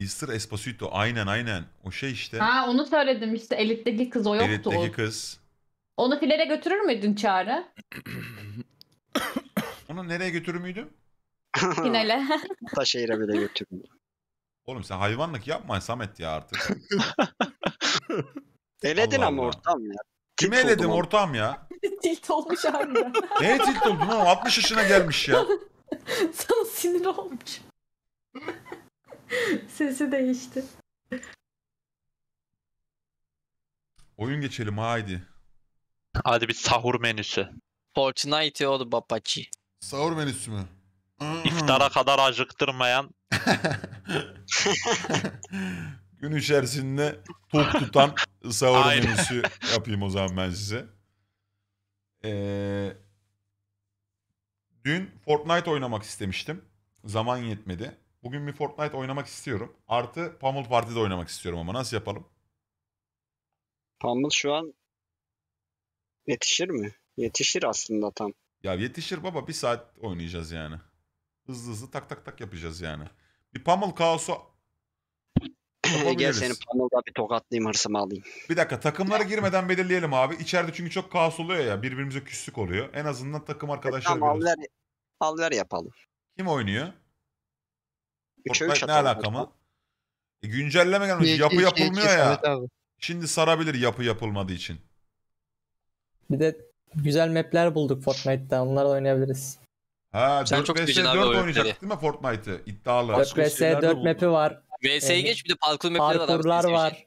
Easter Esposito, aynen. O şey işte. Ha, onu söyledim işte, elitteki kız o yoktu. Elitteki kız. Onu filere götürür müydün Çağrı? Onu nereye götürür müydün? Finale. Taşehir'e bile götürür. Oğlum sen hayvanlık yapma Samet ya artık. Eledin ama ortam ya. Kime eledim ortam ya? Tilt olmuş harbiden. Neye tilt oldun oğlum? 60 yaşına gelmiş ya. Sana sinir olmuş. Sesi değişti. Oyun geçelim haydi. Hadi bir sahur menüsü. Fortnite oldu babaci. Sahur menüsü mü? İftara kadar acıktırmayan. Gün içerisinde tok tutan sahur menüsü yapayım o zaman ben size. Dün Fortnite oynamak istemiştim. Zaman yetmedi. Bugün bir Fortnite oynamak istiyorum. Artı Pummel Party'de oynamak istiyorum ama nasıl yapalım? Pummel şu an yetişir mi? Yetişir aslında tam. Ya yetişir baba, 1 saat oynayacağız yani. Hızlı tak yapacağız yani. Bir Pummel kaosu... Gel seni Pummel'da bir tokatlayayım, hırsımı alayım. Bir dakika, takımlara girmeden belirleyelim abi. İçeride çünkü çok kaos oluyor ya, birbirimize küslük oluyor. En azından takım arkadaşları biliyoruz. Alver yapalım. Kim oynuyor? Fortnite ne alaka mı? Güncelleme gelmiş. Yapı yapılmıyor ya. Şimdi sarabilir yapı yapılmadığı için. Bir de güzel map'ler bulduk Fortnite'da. Onlarla oynayabiliriz. Ha, 4vs4 oynayacak değil mi Fortnite'ı? İddialı. 4vs4 map'i var. VS'ye geç, bir de parkur map'leri var. Parkurlar var.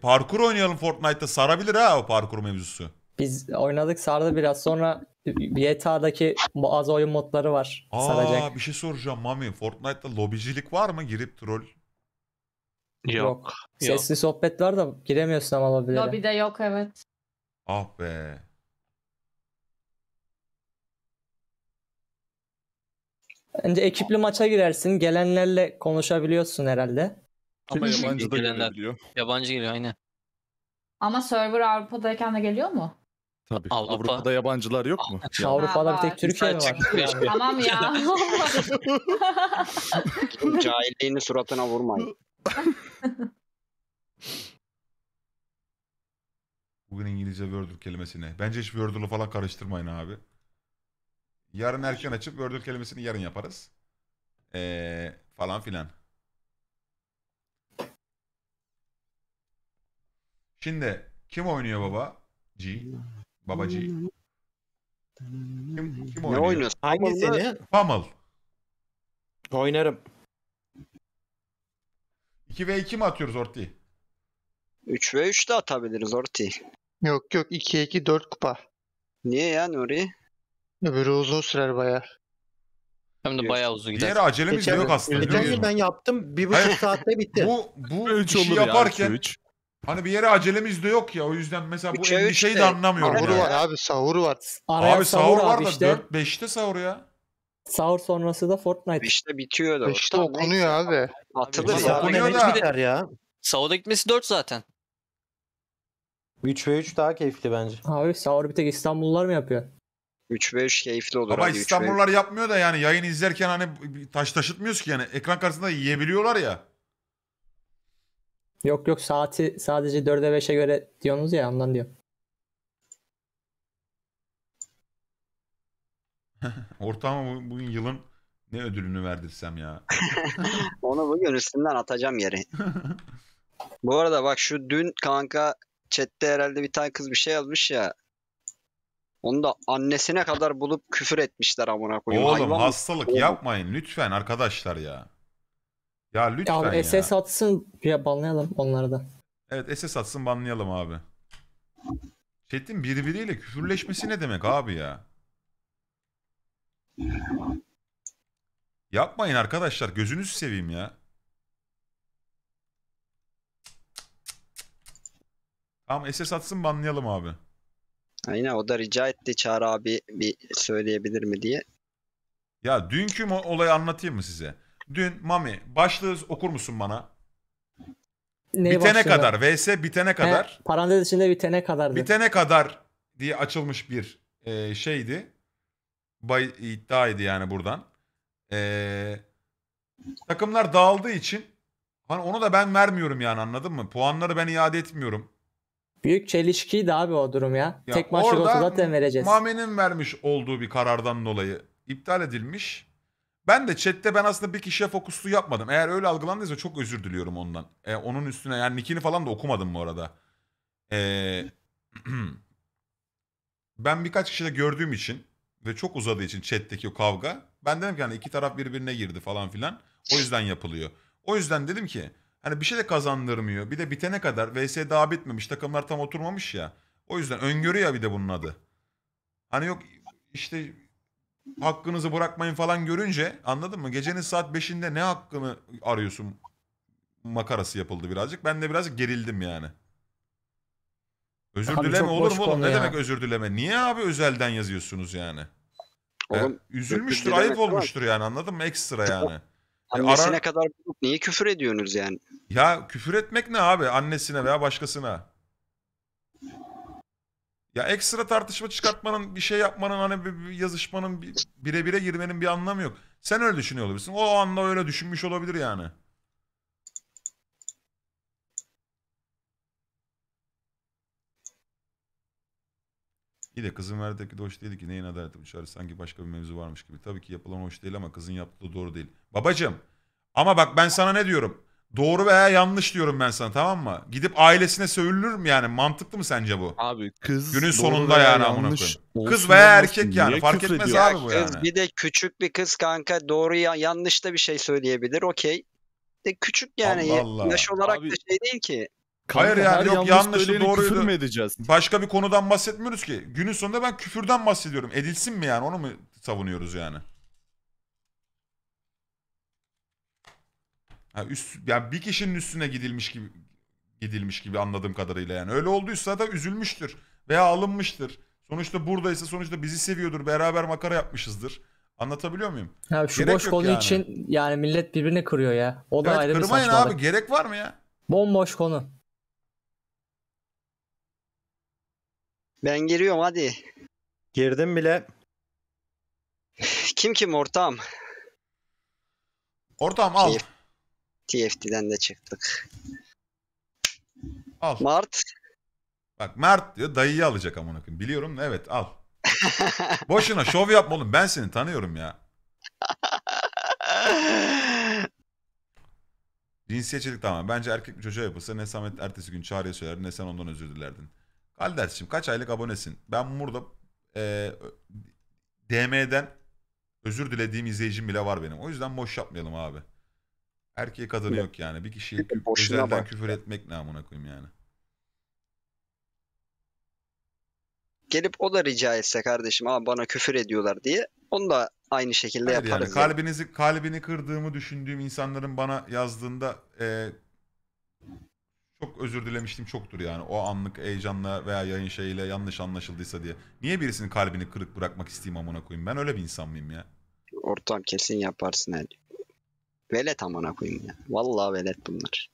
Parkur oynayalım Fortnite'ta, sarabilir ha o parkur mevzusu. Biz oynadık, sardı biraz, sonra YTA'daki bazı oyun modları var. Saracak. Bir şey soracağım Mami. Fortnite'ta lobicilik var mı? Girip troll? Yok. Sesli sohbet var da giremiyorsun ama lobilere. Lobide yok, evet. Ah be. Önce ekipli maça girersin. Gelenlerle konuşabiliyorsun herhalde. Ama yabancı da geliyor. Yabancı geliyor aynen. Ama server Avrupa'dayken de geliyor mu? Tabii. Avrupa'da yabancılar yok mu? Avrupa'da bir tek Türkiye var. Tamam ya. Cahilliğini suratına vurmayın. Bugün İngilizce Wordle kelimesini. Bence hiç Wordle'u falan karıştırmayın abi. Yarın erken açıp Wordle kelimesini yarın yaparız. Falan filan. Şimdi kim oynuyor baba? Baba G. Kim oynuyor? Ne oynuyorsun? Hangisini? Pummel. Oynarım. 2v2 mi atıyoruz Orti? 3v3 de atabiliriz Orti. Yok yok, 2v2 4 kupa. Niye ya Nuri? Öbürü uzun sürer bayağı. Hem de bayağı uzun gider. Diğer acelemiz yok aslında. Geçen ben yaptım, 1,5 saatte bitti. Bu işi yaparken... Ya, hani bir yere acelemiz de yok ya, o yüzden mesela bu endişeyi de anlamıyorum. Sahur yani. Var abi, sahur var. Araya abi sahur var da işte. 4-5'te sahur ya. Sahur sonrası da Fortnite. 5'te bitiyor da. 5'te okunuyor abi. Atılır ya. Okunuyor da. Ya. Sahurda gitmesi 4 zaten. 3v3 daha keyifli bence. Abi sahur bir tek İstanbullular mı yapıyor? 3v3 keyifli olur. Ama İstanbullular yapmıyor da yani yayın izlerken hani taş taşıtmıyoruz ki yani. Ekran karşısında yiyebiliyorlar ya. Yok yok, saati sadece 4'e 5'e göre diyorsunuz ya, ondan diyorum. Ortağıma bugün yılın ne ödülünü verdirsem ya. Onu bugün üstünden atacağım yeri. Bu arada bak şu dün kanka chatte herhalde bir tane kız bir şey yazmış ya. Onu da annesine kadar bulup küfür etmişler amına koyayım. Oğlum hayvan hastalık mı? Yapmayın lütfen arkadaşlar ya. Ya lütfen ya. Abi SS atsın ya, banlayalım onları da. Evet SS atsın, banlayalım abi. Chat'in birbiriyle küfürleşmesi ne demek abi ya? Yapmayın arkadaşlar, gözünüzü seveyim ya. Tamam SS atsın, banlayalım abi. Aynen, o da rica etti Çağrı abi bir söyleyebilir mi diye. Ya dünkü olayı anlatayım mı size? Dün Mami, başlığı okur musun bana? Neyi bitene kadar, vs bitene kadar. Parantez içinde bitene kadardı. Bitene kadar diye açılmış bir şeydi. İddiaydı yani buradan. Takımlar dağıldığı için hani onu da ben vermiyorum yani, anladın mı? Puanları ben iade etmiyorum. Büyük çelişkiydi abi o durum ya. Ya tek maçlık olsa zaten vereceğiz. Mami'nin vermiş olduğu bir karardan dolayı iptal edilmiş. Ben de chatte ben aslında bir kişiye fokuslu yapmadım. Eğer öyle algılandıysa çok özür diliyorum ondan. Onun üstüne yani nickini falan da okumadım bu arada. Ben birkaç kişide gördüğüm için ve çok uzadığı için chatteki o kavga. Ben dedim ki hani iki taraf birbirine girdi falan filan. O yüzden yapılıyor. O yüzden dedim ki hani bir şey de kazandırmıyor. Bir de bitene kadar vs daha bitmemiş. Takımlar tam oturmamış ya. O yüzden öngörü ya, bir de bunun adı. Hani yok işte... Hakkınızı bırakmayın falan görünce, anladın mı? Gecenin saat 5'inde ne hakkını arıyorsun makarası yapıldı birazcık. Ben de birazcık gerildim yani. Özür abi dileme olur mu oğlum? Ne demek özür dileme? Niye abi özelden yazıyorsunuz yani? Oğlum, üzülmüştür, ayıp olmuştur yani, anladın mı? Ekstra yani. Annesine kadar niye küfür ediyorsunuz yani? Ya küfür etmek ne abi? Annesine veya başkasına. Ya ekstra tartışma çıkartmanın, bir şey yapmanın, hani bir yazışmanın, birebire girmenin bir anlamı yok. Sen öyle düşünüyor olabilirsin. O anda öyle düşünmüş olabilir yani. İyi de kızın verdiği tepki de hoş değil ki. Neyin adaleti bu çağrı? Sanki başka bir mevzu varmış gibi. Tabii ki yapılan hoş değil ama kızın yaptığı doğru değil. Babacığım ama bak ben sana ne diyorum? Doğru veya yanlış diyorum ben sana, tamam mı? Gidip ailesine söylülür mü yani? Mantıklı mı sence bu? Abi kız günün sonunda yani amına koyayım. Kız veya erkek yani fark etmez abi bu yani. Bir de küçük bir kız kanka doğruya yanlış da bir şey söyleyebilir, okey. De küçük yani, yaş olarak da şey değil ki. Hayır yani yok yanlışı doğruyu. Başka bir konudan bahsetmiyoruz ki. Günün sonunda ben küfürden bahsediyorum. Edilsin mi yani, onu mu savunuyoruz yani? Yani bir kişinin üstüne gidilmiş gibi anladığım kadarıyla yani. Öyle olduysa da üzülmüştür veya alınmıştır. Sonuçta buradaysa sonuçta bizi seviyordur. Beraber makara yapmışızdır. Anlatabiliyor muyum? Abi şu boş konu yani. İçin yani millet birbirini kırıyor ya. O da evet, ayrı bir saçmalık. Kırmayın abi, gerek var mı ya? Bomboş konu. Ben giriyorum hadi. Girdim bile. Kim ortağım? Ortağım al. TFT'den de çıktık. Al. Mart. Bak Mart diyor, dayıyı alacak amına koyayım. Biliyorum, evet al. Boşuna şov yapma oğlum, ben seni tanıyorum ya. Cinsiyetçilik tamam. Bence erkek bir çocuğa yapılsa ne Samet ertesi gün Çağrı'ya söyler ne sen ondan özür dilerdin. Kardeşim kaç aylık abonesin? Ben burada DM'den özür dilediğim izleyicim bile var benim. O yüzden boş yapmayalım abi. Erkeği kadın yok yani. Bir kişiye özelden küfür etmek ne amına koyayım yani. Gelip o da rica etse kardeşim ama bana küfür ediyorlar diye. Onu da aynı şekilde hayır yaparız. Yani. Kalbini kırdığımı düşündüğüm insanların bana yazdığında çok özür dilemiştim çoktur yani. O anlık heyecanla veya yayın şeyiyle yanlış anlaşıldıysa diye. Niye birisinin kalbini kırık bırakmak isteyeyim amına koyayım? Ben öyle bir insan mıyım ya? Ortam kesin yaparsın yani. Velet amına koyayım ya. Vallahi velet bunlar.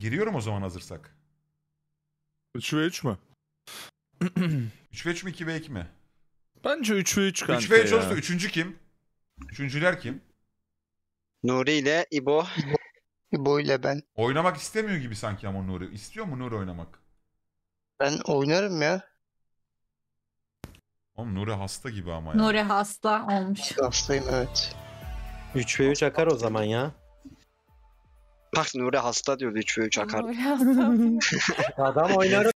Giriyorum o zaman hazırsak. 3v3 mü? 3v3 mü 2v2 mi? Bence 3v3 kanka. 3v3 olursa 3. kim? 3.'ler kim? Nuri ile İbo. İbo ile ben. Oynamak istemiyor gibi sanki ama Nuri. İstiyor mu Nuri oynamak? Ben oynarım ya. Oğlum Nuri hasta gibi ama ya. Nuri hasta olmuş. Hastayım evet. 3v3 akar o zaman ya. Bak Nuri hasta diyordu 3v3 akar. Adam oynarım.